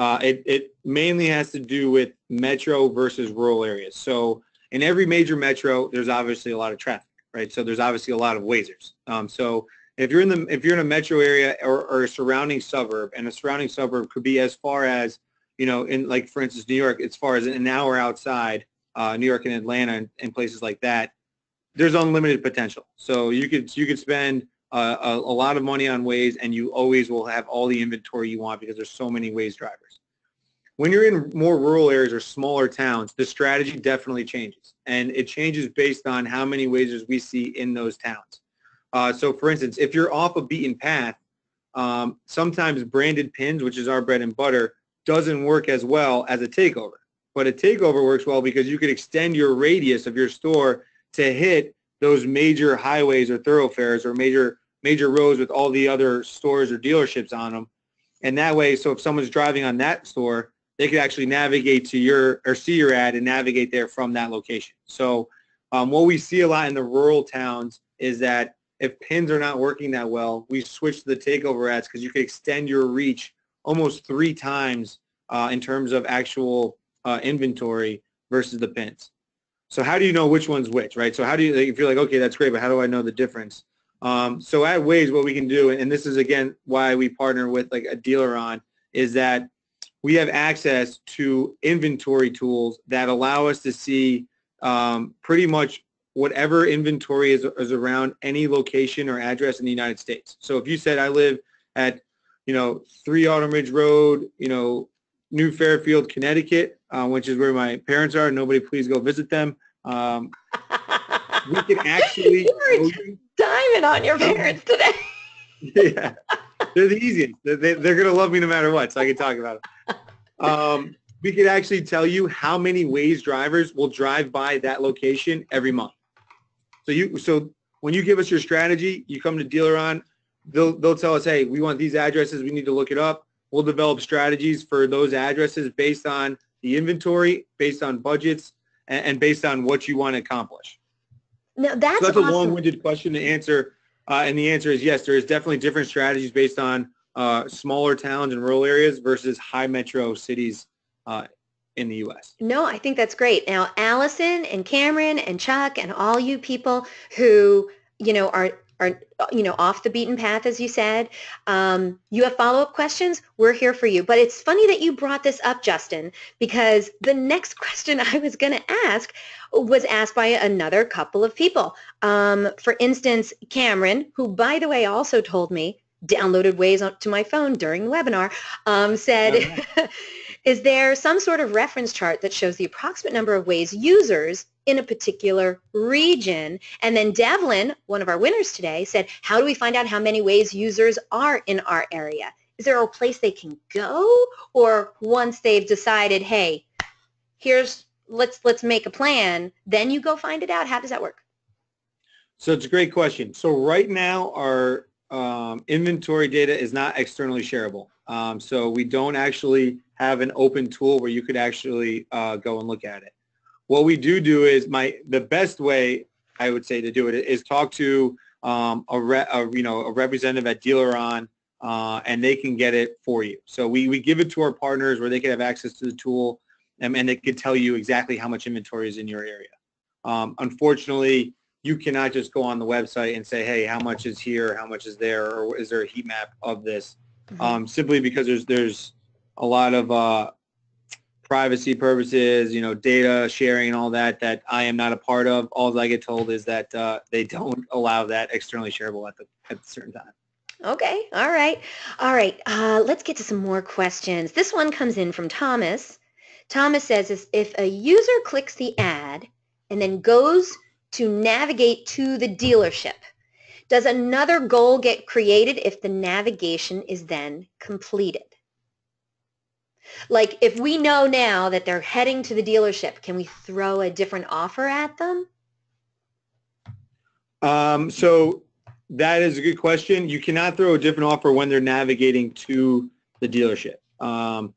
uh, it, it mainly has to do with metro versus rural areas. So in every major metro, there's obviously a lot of traffic, right? So there's obviously a lot of Wazers. Um, so if you're in the if you're in a metro area or, or a surrounding suburb, and a surrounding suburb could be as far as, you know, in like for instance New York, as far as an hour outside uh, New York and Atlanta and, and places like that, there's unlimited potential. So you could you could spend Uh, a, a lot of money on Waze, and you always will have all the inventory you want because there's so many Waze drivers. When you're in more rural areas or smaller towns, the strategy definitely changes, and it changes based on how many Wazers we see in those towns. Uh, so, for instance, if you're off a beaten path, um, sometimes branded pins, which is our bread and butter, doesn't work as well as a takeover. But a takeover works well because you could extend your radius of your store to hit those major highways or thoroughfares or major major roads with all the other stores or dealerships on them. And that way, so if someone's driving on that store, they could actually navigate to your or see your ad and navigate there from that location. So um, what we see a lot in the rural towns is that if pins are not working that well, we switch to the takeover ads because you could extend your reach almost three times uh, in terms of actual uh, inventory versus the pins. So how do you know which one's which, right? So how do you, if you're like, okay, that's great, but how do I know the difference? Um, so at Waze, what we can do, and this is, again, why we partner with like a DealerOn, is that we have access to inventory tools that allow us to see um, pretty much whatever inventory is, is around any location or address in the United States. So if you said I live at you know, three Autumn Ridge Road, you know, New Fairfield, Connecticut, uh, which is where my parents are. Nobody please go visit them. Um, we can actually. You were just diamond on your parents today. Yeah, they're the easiest. They're, they're going to love me no matter what, so I can talk about it. Um, we could actually tell you how many Waze drivers will drive by that location every month. So you, so when you give us your strategy, you come to DealerOn, they'll, they'll tell us, hey, we want these addresses, we need to look it up. We'll develop strategies for those addresses based on the inventory, based on budgets, and, and based on what you want to accomplish. Now that's, so that's awesome. A long-winded question to answer, uh, and the answer is yes, there is definitely different strategies based on uh, smaller towns and rural areas versus high metro cities Uh, in the U S. No, I think that's great. Now, Allison and Cameron and Chuck and all you people who, you know, are, are you know, off the beaten path, as you said, um, you have follow-up questions, we're here for you. But it's funny that you brought this up, Justin, because the next question I was going to ask was asked by another couple of people. Um, for instance, Cameron, who, by the way, also told me, downloaded Waze to my phone during the webinar, um, said... Okay. Is there some sort of reference chart that shows the approximate number of Waze users in a particular region? And then Devlin, one of our winners today, said, how do we find out how many Waze users are in our area? Is there a place they can go? Or once they've decided, hey, here's, let's, let's make a plan, then you go find it out? How does that work? So it's a great question. So right now our um, inventory data is not externally shareable. Um, so we don't actually have an open tool where you could actually uh, go and look at it. What we do do is my the best way I would say to do it is talk to um, a, re, a you know a representative at DealerOn, uh, and they can get it for you. So we we give it to our partners where they could have access to the tool, and, and they could tell you exactly how much inventory is in your area. Um, unfortunately, you cannot just go on the website and say, hey, how much is here, how much is there, or is there a heat map of this? Mm-hmm. um, simply because there's there's a lot of uh, privacy purposes, you know, data sharing and all that, that I am not a part of. All I get told is that uh, they don't allow that externally shareable at the at a certain time. Okay. All right. All right. Uh, let's get to some more questions. This one comes in from Thomas. Thomas says, if a user clicks the ad and then goes to navigate to the dealership, does another goal get created if the navigation is then completed? Like if we know now that they're heading to the dealership, can we throw a different offer at them? Um, so that is a good question. You cannot throw a different offer when they're navigating to the dealership. Um,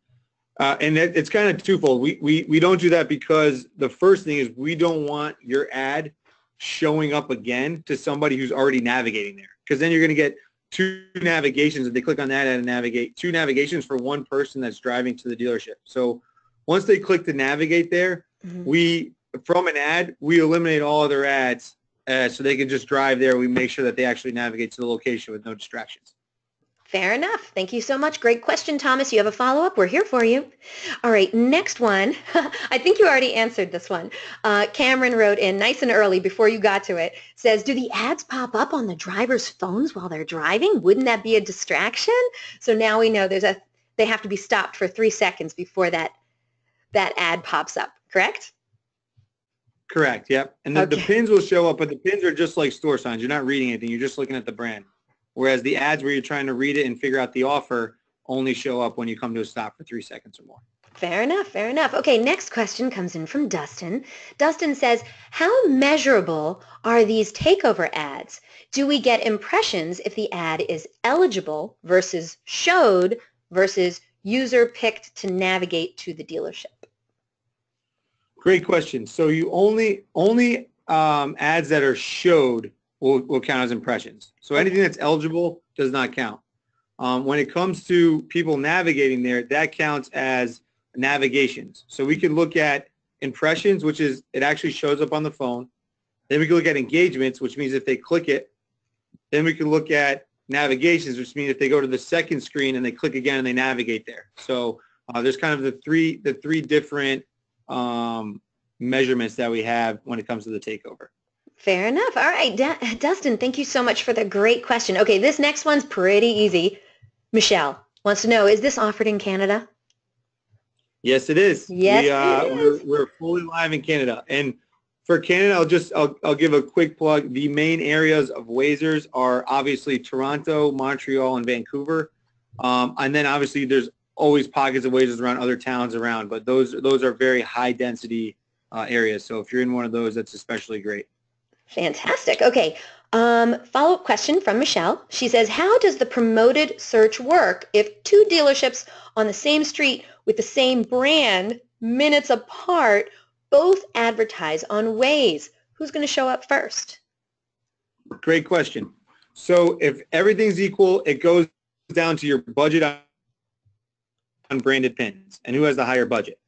uh, and it, it's kind of twofold. We, we, we don't do that because the first thing is we don't want your ad showing up again to somebody who's already navigating there, because then you're going to get two navigations. If they click on that ad and navigate, two navigations for one person that's driving to the dealership. So once they click to navigate there, mm-hmm. we, from an ad, we eliminate all other ads uh, so they can just drive there. We make sure that they actually navigate to the location with no distractions. Fair enough. Thank you so much. Great question, Thomas. You have a follow-up? We're here for you. All right, next one. I think you already answered this one. Uh, Cameron wrote in nice and early before you got to it, says, do the ads pop up on the driver's phones while they're driving? Wouldn't that be a distraction? So now we know there's a they have to be stopped for three seconds before that, that ad pops up, correct? Correct, yep. And the, okay. the pins will show up, but the pins are just like store signs. You're not reading anything. You're just looking at the brand. Whereas the ads where you're trying to read it and figure out the offer only show up when you come to a stop for three seconds or more. Fair enough, fair enough. Okay, next question comes in from Dustin. Dustin says, how measurable are these takeover ads? Do we get impressions if the ad is eligible versus showed versus user picked to navigate to the dealership? Great question. So you only, only um, ads that are showed Will, will count as impressions. So anything that's eligible does not count. Um, when it comes to people navigating there, that counts as navigations. So we can look at impressions, which is it actually shows up on the phone. Then we can look at engagements, which means if they click it. Then we can look at navigations, which means if they go to the second screen and they click again and they navigate there. So uh, there's kind of the three the three different um, measurements that we have when it comes to the takeover. Fair enough. All right, D- Dustin, thank you so much for the great question. Okay, this next one's pretty easy. Michelle wants to know, is this offered in Canada? Yes, it is. Yes, we, uh, it is. We're, we're fully live in Canada. And for Canada, I'll just I'll, I'll give a quick plug. The main areas of Wazers are obviously Toronto, Montreal, and Vancouver. Um, and then obviously there's always pockets of Wazers around other towns around, but those those are very high density uh, areas. So if you're in one of those, that's especially great. Fantastic. Okay. Um, follow-up question from Michelle. She says, how does the promoted search work if two dealerships on the same street with the same brand, minutes apart, both advertise on Waze? Who's going to show up first? Great question. So if everything's equal, it goes down to your budget on branded pins and who has the higher budget.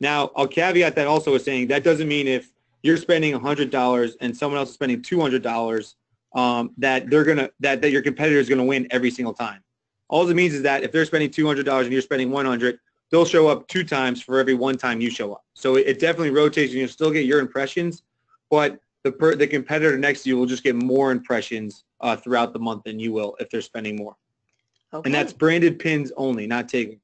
Now, I'll caveat that also with saying that doesn't mean if you're spending one hundred dollars and someone else is spending two hundred dollars um, that they're gonna that that your competitor is gonna win every single time. All it means is that if they're spending two hundred dollars and you're spending one hundred dollars, they'll show up two times for every one time you show up. So it, it definitely rotates, and you'll still get your impressions, but the per, the competitor next to you will just get more impressions uh, throughout the month than you will if they're spending more. Okay. And that's branded pins only, not taking.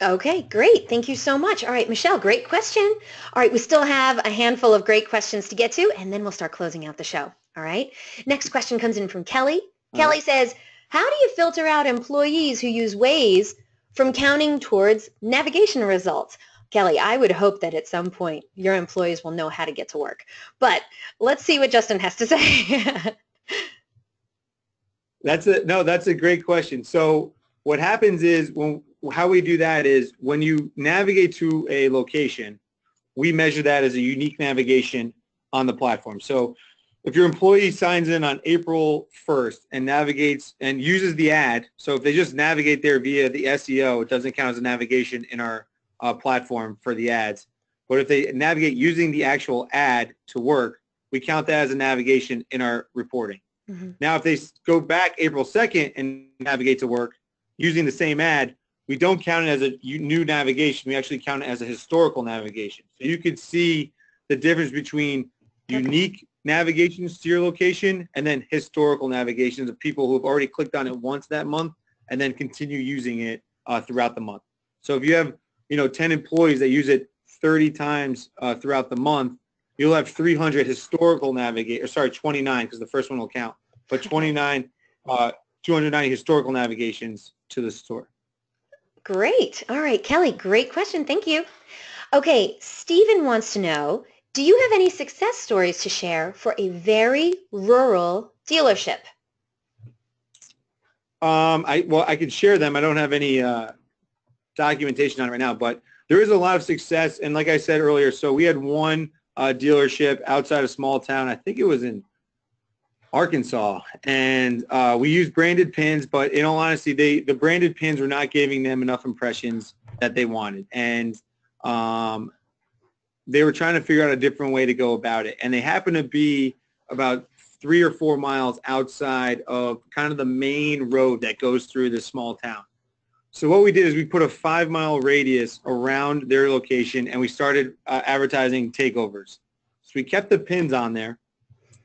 Okay, great. Thank you so much. All right, Michelle, great question. All right, we still have a handful of great questions to get to, and then we'll start closing out the show. All right, next question comes in from Kelly. All Kelly right. says, how do you filter out employees who use Waze from counting towards navigation results? Kelly, I would hope that at some point your employees will know how to get to work, but let's see what Justin has to say. That's a, no, that's a great question. So what happens is when how we do that is when you navigate to a location, we measure that as a unique navigation on the platform. So if your employee signs in on April first and navigates and uses the ad, so if they just navigate there via the S E O, it doesn't count as a navigation in our uh, platform for the ads. But if they navigate using the actual ad to work, we count that as a navigation in our reporting. Mm-hmm. Now, if they go back April second and navigate to work using the same ad, we don't count it as a new navigation. We actually count it as a historical navigation. So you could see the difference between unique okay. navigations to your location and then historical navigations of people who have already clicked on it once that month and then continue using it uh, throughout the month. So if you have, you know, ten employees that use it thirty times uh, throughout the month, you'll have three hundred historical navigate, or sorry, twenty-nine, because the first one will count, but twenty-nine, uh, two hundred ninety historical navigations to the store. Great. All right, Kelly, great question. Thank you. Okay, Stephen wants to know, do you have any success stories to share for a very rural dealership? Um, I well, I could share them. I don't have any uh, documentation on it right now, but there is a lot of success. And like I said earlier, so we had one uh, dealership outside a small town. I think it was in Arkansas, and uh, we used branded pins, but in all honesty, they the branded pins were not giving them enough impressions that they wanted, and um, they were trying to figure out a different way to go about it. And they happened to be about three or four miles outside of kind of the main road that goes through this small town. So what we did is we put a five mile radius around their location, and we started uh, advertising takeovers. So we kept the pins on there.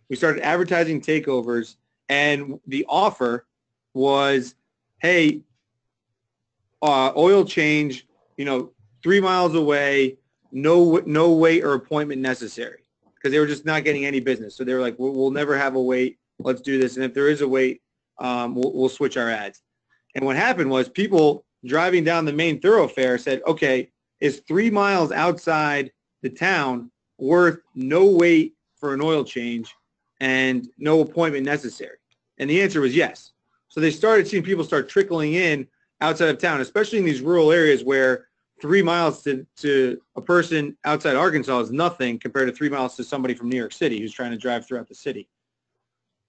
We started advertising takeovers, and the offer was, hey, uh, oil change, you know, three miles away, no no wait or appointment necessary, because they were just not getting any business. So they were like, we'll, we'll never have a wait. Let's do this. And if there is a wait, um, we'll, we'll switch our ads. And what happened was people driving down the main thoroughfare said, okay, is three miles outside the town worth no wait for an oil change and no appointment necessary? And the answer was yes. So they started seeing people start trickling in outside of town, especially in these rural areas where three miles to, to a person outside Arkansas is nothing compared to three miles to somebody from New York City who's trying to drive throughout the city.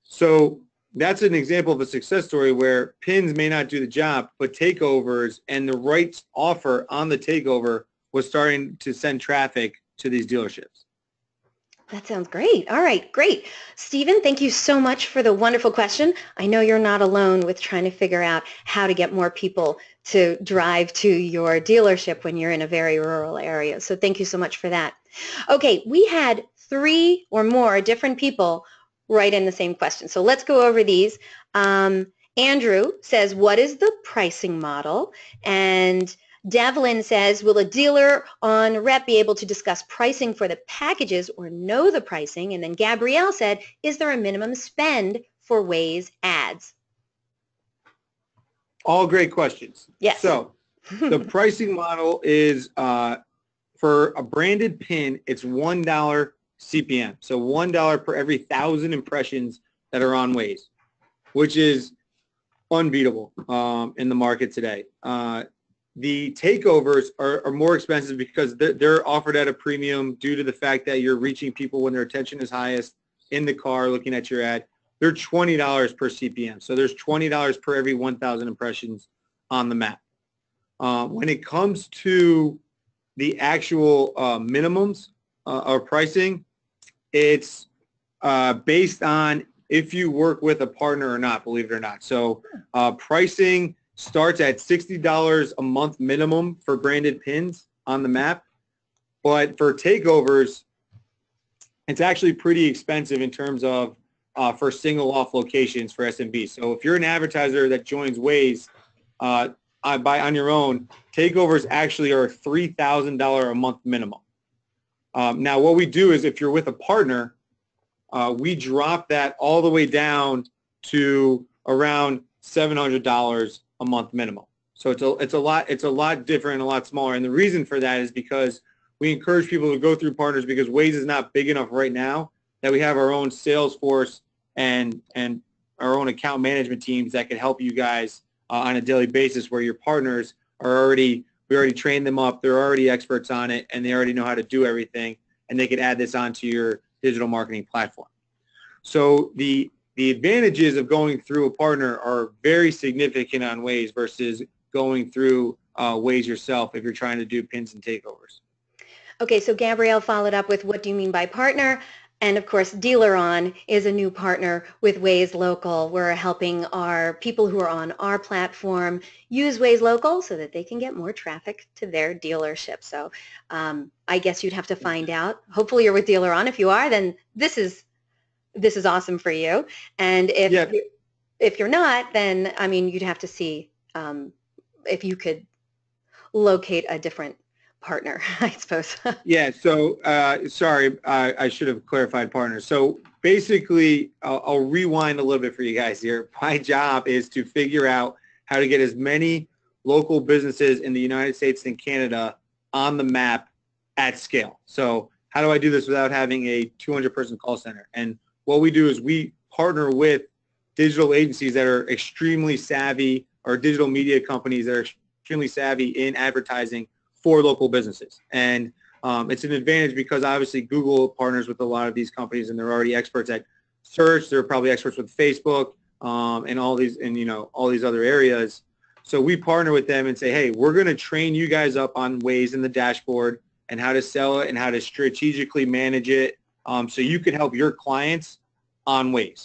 So that's an example of a success story where pins may not do the job, but takeovers and the right offer on the takeover was starting to send traffic to these dealerships. That sounds great. All right, great. Stephen, thank you so much for the wonderful question. I know you're not alone with trying to figure out how to get more people to drive to your dealership when you're in a very rural area. So thank you so much for that. Okay, we had three or more different people write in the same question. So let's go over these. Um, Andrew says, what is the pricing model? And Devlin says, will a DealerOn rep be able to discuss pricing for the packages or know the pricing? And then Gabrielle said, is there a minimum spend for Waze ads? All great questions. Yes. So the pricing model is uh, for a branded pin, it's one dollar C P M. So one dollar per every one thousand impressions that are on Waze, which is unbeatable um, in the market today. Uh, The takeovers are, are more expensive because they're, they're offered at a premium due to the fact that you're reaching people when their attention is highest in the car looking at your ad. They're twenty dollars per C P M. So there's twenty dollars per every one thousand impressions on the map. Uh, when it comes to the actual uh, minimums uh, or pricing, it's uh, based on if you work with a partner or not, believe it or not. So uh, pricing starts at sixty dollars a month minimum for branded pins on the map. But for takeovers, it's actually pretty expensive in terms of uh, for single off locations for S M B. So if you're an advertiser that joins Waze uh, by on your own, takeovers actually are three thousand dollars a month minimum. Um, now what we do is if you're with a partner, uh, we drop that all the way down to around seven hundred dollars a month minimum. So it's a, it's a lot, it's a lot different and a lot smaller. And the reason for that is because we encourage people to go through partners because Waze is not big enough right now that we have our own sales force and, and our own account management teams that can help you guys uh, on a daily basis where your partners are already, we already trained them up. They're already experts on it and they already know how to do everything and they can add this onto your digital marketing platform. So the The advantages of going through a partner are very significant on Waze versus going through uh, Waze yourself if you're trying to do pins and takeovers. Okay, so Gabrielle followed up with what do you mean by partner? And of course, DealerOn is a new partner with Waze Local. We're helping our people who are on our platform use Waze Local so that they can get more traffic to their dealership. So um, I guess you'd have to find out. Hopefully you're with DealerOn. If you are, then this is This is awesome for you, and if yep. you, if you're not, then I mean you'd have to see um, if you could locate a different partner, I suppose. Yeah. So uh, sorry, I, I should have clarified partner. So basically, uh, I'll rewind a little bit for you guys here. My job is to figure out how to get as many local businesses in the United States and Canada on the map at scale. So how do I do this without having a two hundred person call center? And what we do is we partner with digital agencies that are extremely savvy or digital media companies that are extremely savvy in advertising for local businesses. And um, it's an advantage because obviously Google partners with a lot of these companies and they're already experts at search. They're probably experts with Facebook um, and all these and you know all these other areas. So we partner with them and say, hey, we're going to train you guys up on Waze and the dashboard and how to sell it and how to strategically manage it. Um, so you could help your clients on Waze.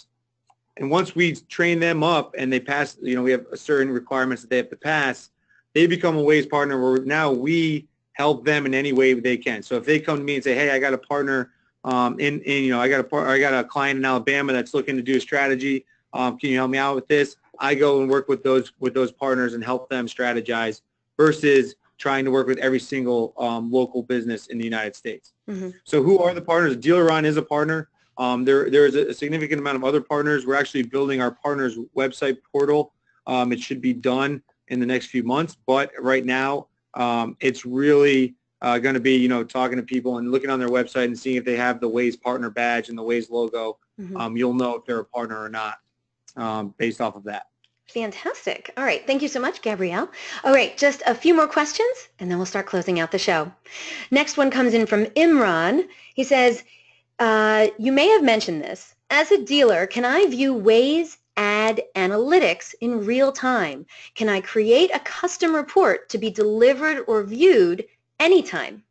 And once we train them up and they pass, you know, we have certain requirements that they have to pass, they become a Waze partner where now we help them in any way they can. So if they come to me and say, hey, I got a partner um, in, in, you know, I got a part, I got a client in Alabama that's looking to do a strategy. Um, can you help me out with this? I go and work with those, with those partners and help them strategize versus trying to work with every single um, local business in the United States. Mm-hmm. So who are the partners? DealerOn is a partner. Um, there, there is a significant amount of other partners. We're actually building our partners website portal. Um, it should be done in the next few months, but right now um, it's really uh, going to be, you know, talking to people and looking on their website and seeing if they have the Waze partner badge and the Waze logo. Mm-hmm. Um, you'll know if they're a partner or not um, based off of that. Fantastic. All right. Thank you so much, Gabrielle. All right. Just a few more questions, and then we'll start closing out the show. Next one comes in from Imran. He says, uh, you may have mentioned this. As a dealer, can I view Waze ad analytics in real time? Can I create a custom report to be delivered or viewed anytime?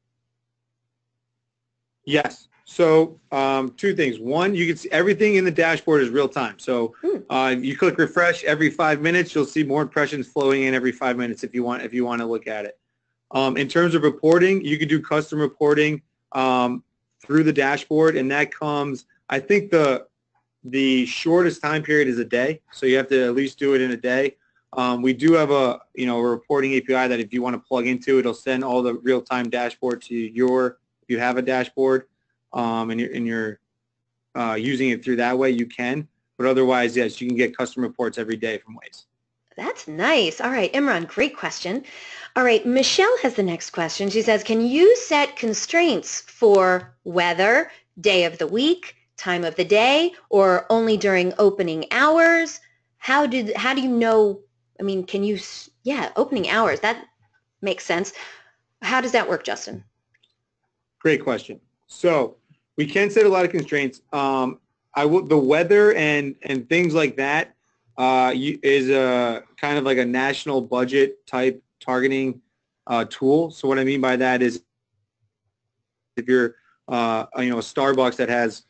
Yes. So um, two things. One, you can see everything in the dashboard is real time. So uh, you click refresh every five minutes, you'll see more impressions flowing in every five minutes if you want if you want to look at it. Um, in terms of reporting, you can do custom reporting um, through the dashboard, and that comes. I think the The shortest time period is a day, so you have to at least do it in a day. Um, we do have a, you know, a reporting A P I that if you want to plug into, it'll send all the real-time dashboard to your, if you have a dashboard, um, and you're, and you're uh, using it through that way, you can. But otherwise, yes, you can get custom reports every day from Waze. That's nice. All right, Imran, great question. All right, Michelle has the next question. She says, can you set constraints for weather, day of the week, time of the day, or only during opening hours? How do, how do you know? I mean, can you, yeah, opening hours, that makes sense. How does that work, Justin? Great question. So we can set a lot of constraints. Um, I will, the weather and, and things like that uh, is a, kind of like a national budget type targeting uh, tool. So what I mean by that is if you're uh, you know, a Starbucks that has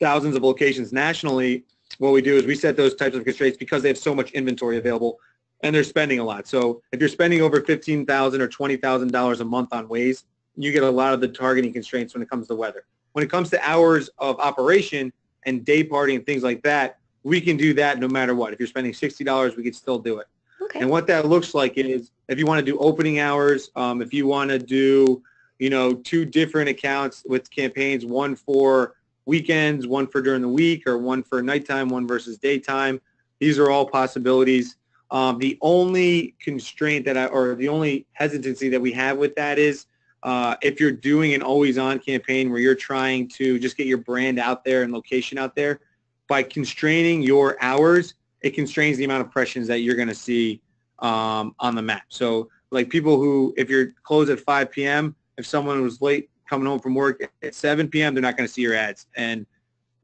thousands of locations nationally, what we do is we set those types of constraints because they have so much inventory available and they're spending a lot. So if you're spending over fifteen thousand dollars or twenty thousand dollars a month on Waze, you get a lot of the targeting constraints when it comes to weather. When it comes to hours of operation and day party and things like that, we can do that no matter what. If you're spending sixty dollars, we can still do it. Okay. And what that looks like is if you want to do opening hours, um, if you want to do, you know, two different accounts with campaigns, one for weekends, one for during the week, or one for nighttime, one versus daytime. These are all possibilities. Um, the only constraint that I, or the only hesitancy that we have with that is uh, if you're doing an always-on campaign where you're trying to just get your brand out there and location out there, by constraining your hours, it constrains the amount of impressions that you're going to see um, on the map. So like people who, if you're closed at five P M, if someone was late coming home from work at seven P M, they're not going to see your ads. And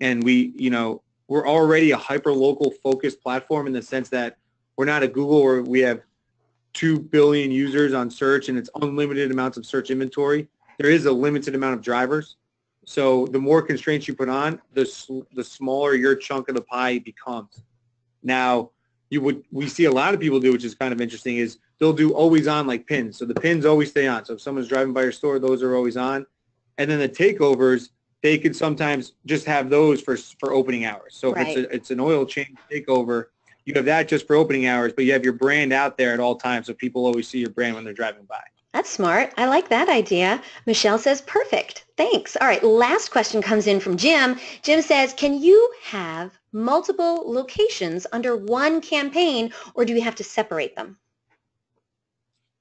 and we, you know, we're already a hyper-local focused platform in the sense that we're not a Google where we have two billion users on search and it's unlimited amounts of search inventory. There is a limited amount of drivers. So the more constraints you put on, the, the smaller your chunk of the pie becomes. Now, you would we see a lot of people do, which is kind of interesting, is they'll do always on like pins. So the pins always stay on. So if someone's driving by your store, those are always on. And then the takeovers, they could sometimes just have those for for opening hours. So right. if it's, a, it's an oil change takeover, you have that just for opening hours, but you have your brand out there at all times, so people always see your brand when they're driving by. That's smart. I like that idea. Michelle says, perfect. Thanks. All right, last question comes in from Jim. Jim says, can you have multiple locations under one campaign, or do you have to separate them?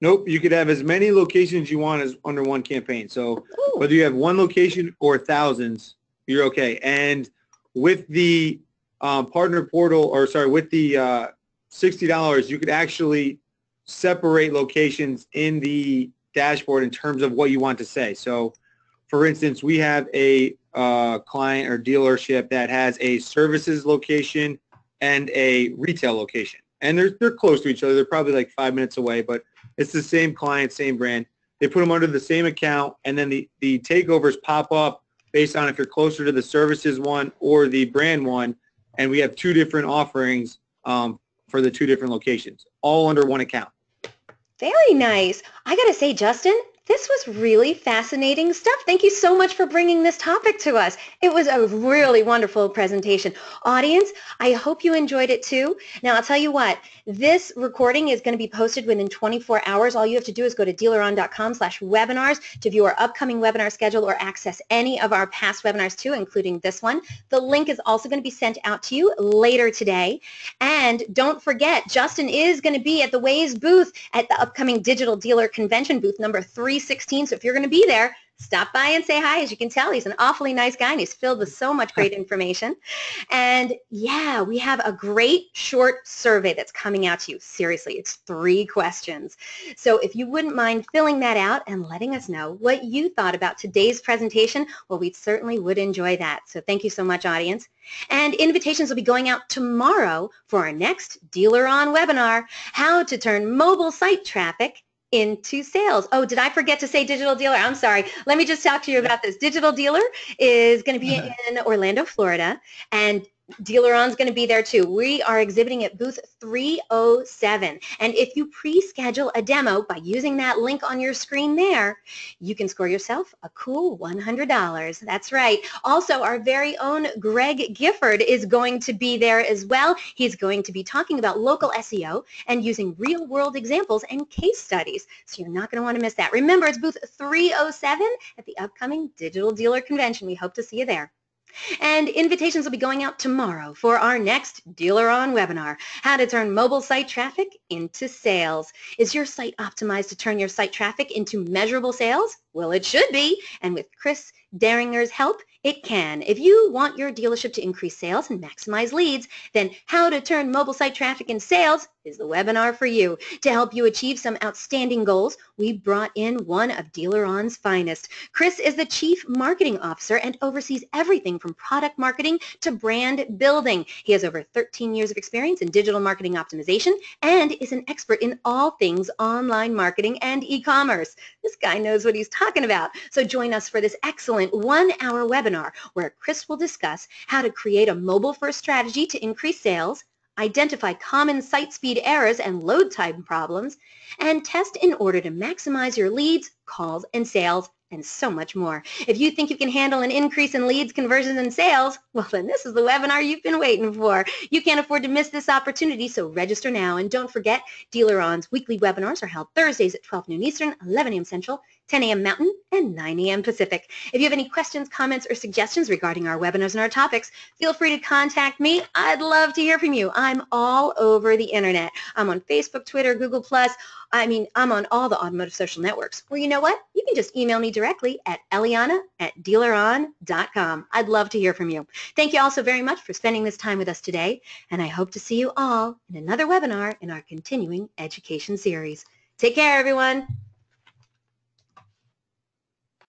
Nope, you could have as many locations you want as under one campaign. So Ooh. Whether you have one location or thousands, you're okay. And with the uh, partner portal, or sorry, with the uh, sixty dollars, you could actually separate locations in the dashboard in terms of what you want to say. So for instance, we have a uh, client or dealership that has a services location and a retail location. And they're, they're close to each other. They're probably like five minutes away, but it's the same client, same brand. They put them under the same account, and then the, the takeovers pop up based on if you're closer to the services one or the brand one, and we have two different offerings um, for the two different locations, all under one account. Very nice. I got to say, Justin, this was really fascinating stuff. Thank you so much for bringing this topic to us. It was a really wonderful presentation. Audience, I hope you enjoyed it too. Now, I'll tell you what, this recording is going to be posted within twenty-four hours. All you have to do is go to dealeron dot com slash webinars to view our upcoming webinar schedule or access any of our past webinars too, including this one. The link is also going to be sent out to you later today. And don't forget, Justin is going to be at the Waze booth at the upcoming Digital Dealer Convention, booth number three sixteen. So if you're going to be there, stop by and say hi. As you can tell, he's an awfully nice guy and he's filled with so much great information. And yeah, we have a great short survey that's coming out to you. Seriously, it's three questions. So if you wouldn't mind filling that out and letting us know what you thought about today's presentation, well, we certainly would enjoy that. So thank you so much, audience. And invitations will be going out tomorrow for our next DealerOn webinar, How to Turn Mobile Site Traffic into Sales. Oh, did I forget to say Digital Dealer? I'm sorry. Let me just talk to you about this. Digital Dealer is going to be in Orlando, Florida, and DealerOn's going to be there too. We are exhibiting at booth three oh seven. And if you pre-schedule a demo by using that link on your screen there, you can score yourself a cool one hundred dollars. That's right. Also, our very own Greg Gifford is going to be there as well. He's going to be talking about local S E O and using real-world examples and case studies. So you're not going to want to miss that. Remember, it's booth three oh seven at the upcoming Digital Dealer Convention. We hope to see you there. And invitations will be going out tomorrow for our next DealerOn webinar, how to turn mobile site traffic into sales. Is your site optimized to turn your site traffic into measurable sales? Well, it should be. And with Chris Deringer's help, it can. If you want your dealership to increase sales and maximize leads, then how to turn mobile site traffic into sales is the webinar for you. To help you achieve some outstanding goals, we brought in one of DealerOn's finest. Chris is the Chief Marketing Officer and oversees everything from product marketing to brand building. He has over thirteen years of experience in digital marketing optimization and is an expert in all things online marketing and e-commerce. This guy knows what he's talking about. So join us for this excellent one-hour webinar where Chris will discuss how to create a mobile-first strategy to increase sales, identify common site speed errors and load time problems, and test in order to maximize your leads, calls, and sales, and so much more. If you think you can handle an increase in leads, conversions, and sales, well, then this is the webinar you've been waiting for. You can't afford to miss this opportunity, so register now. And don't forget, DealerOn's weekly webinars are held Thursdays at twelve noon Eastern, eleven a m Central, ten a m Mountain, and nine a m Pacific. If you have any questions, comments, or suggestions regarding our webinars and our topics, feel free to contact me. I'd love to hear from you. I'm all over the internet. I'm on Facebook, Twitter, Google plus. I mean, I'm on all the automotive social networks. Well, you know what? You can just email me directly at Eliana at DealerOn dot com. I'd love to hear from you. Thank you all so very much for spending this time with us today, and I hope to see you all in another webinar in our continuing education series. Take care, everyone.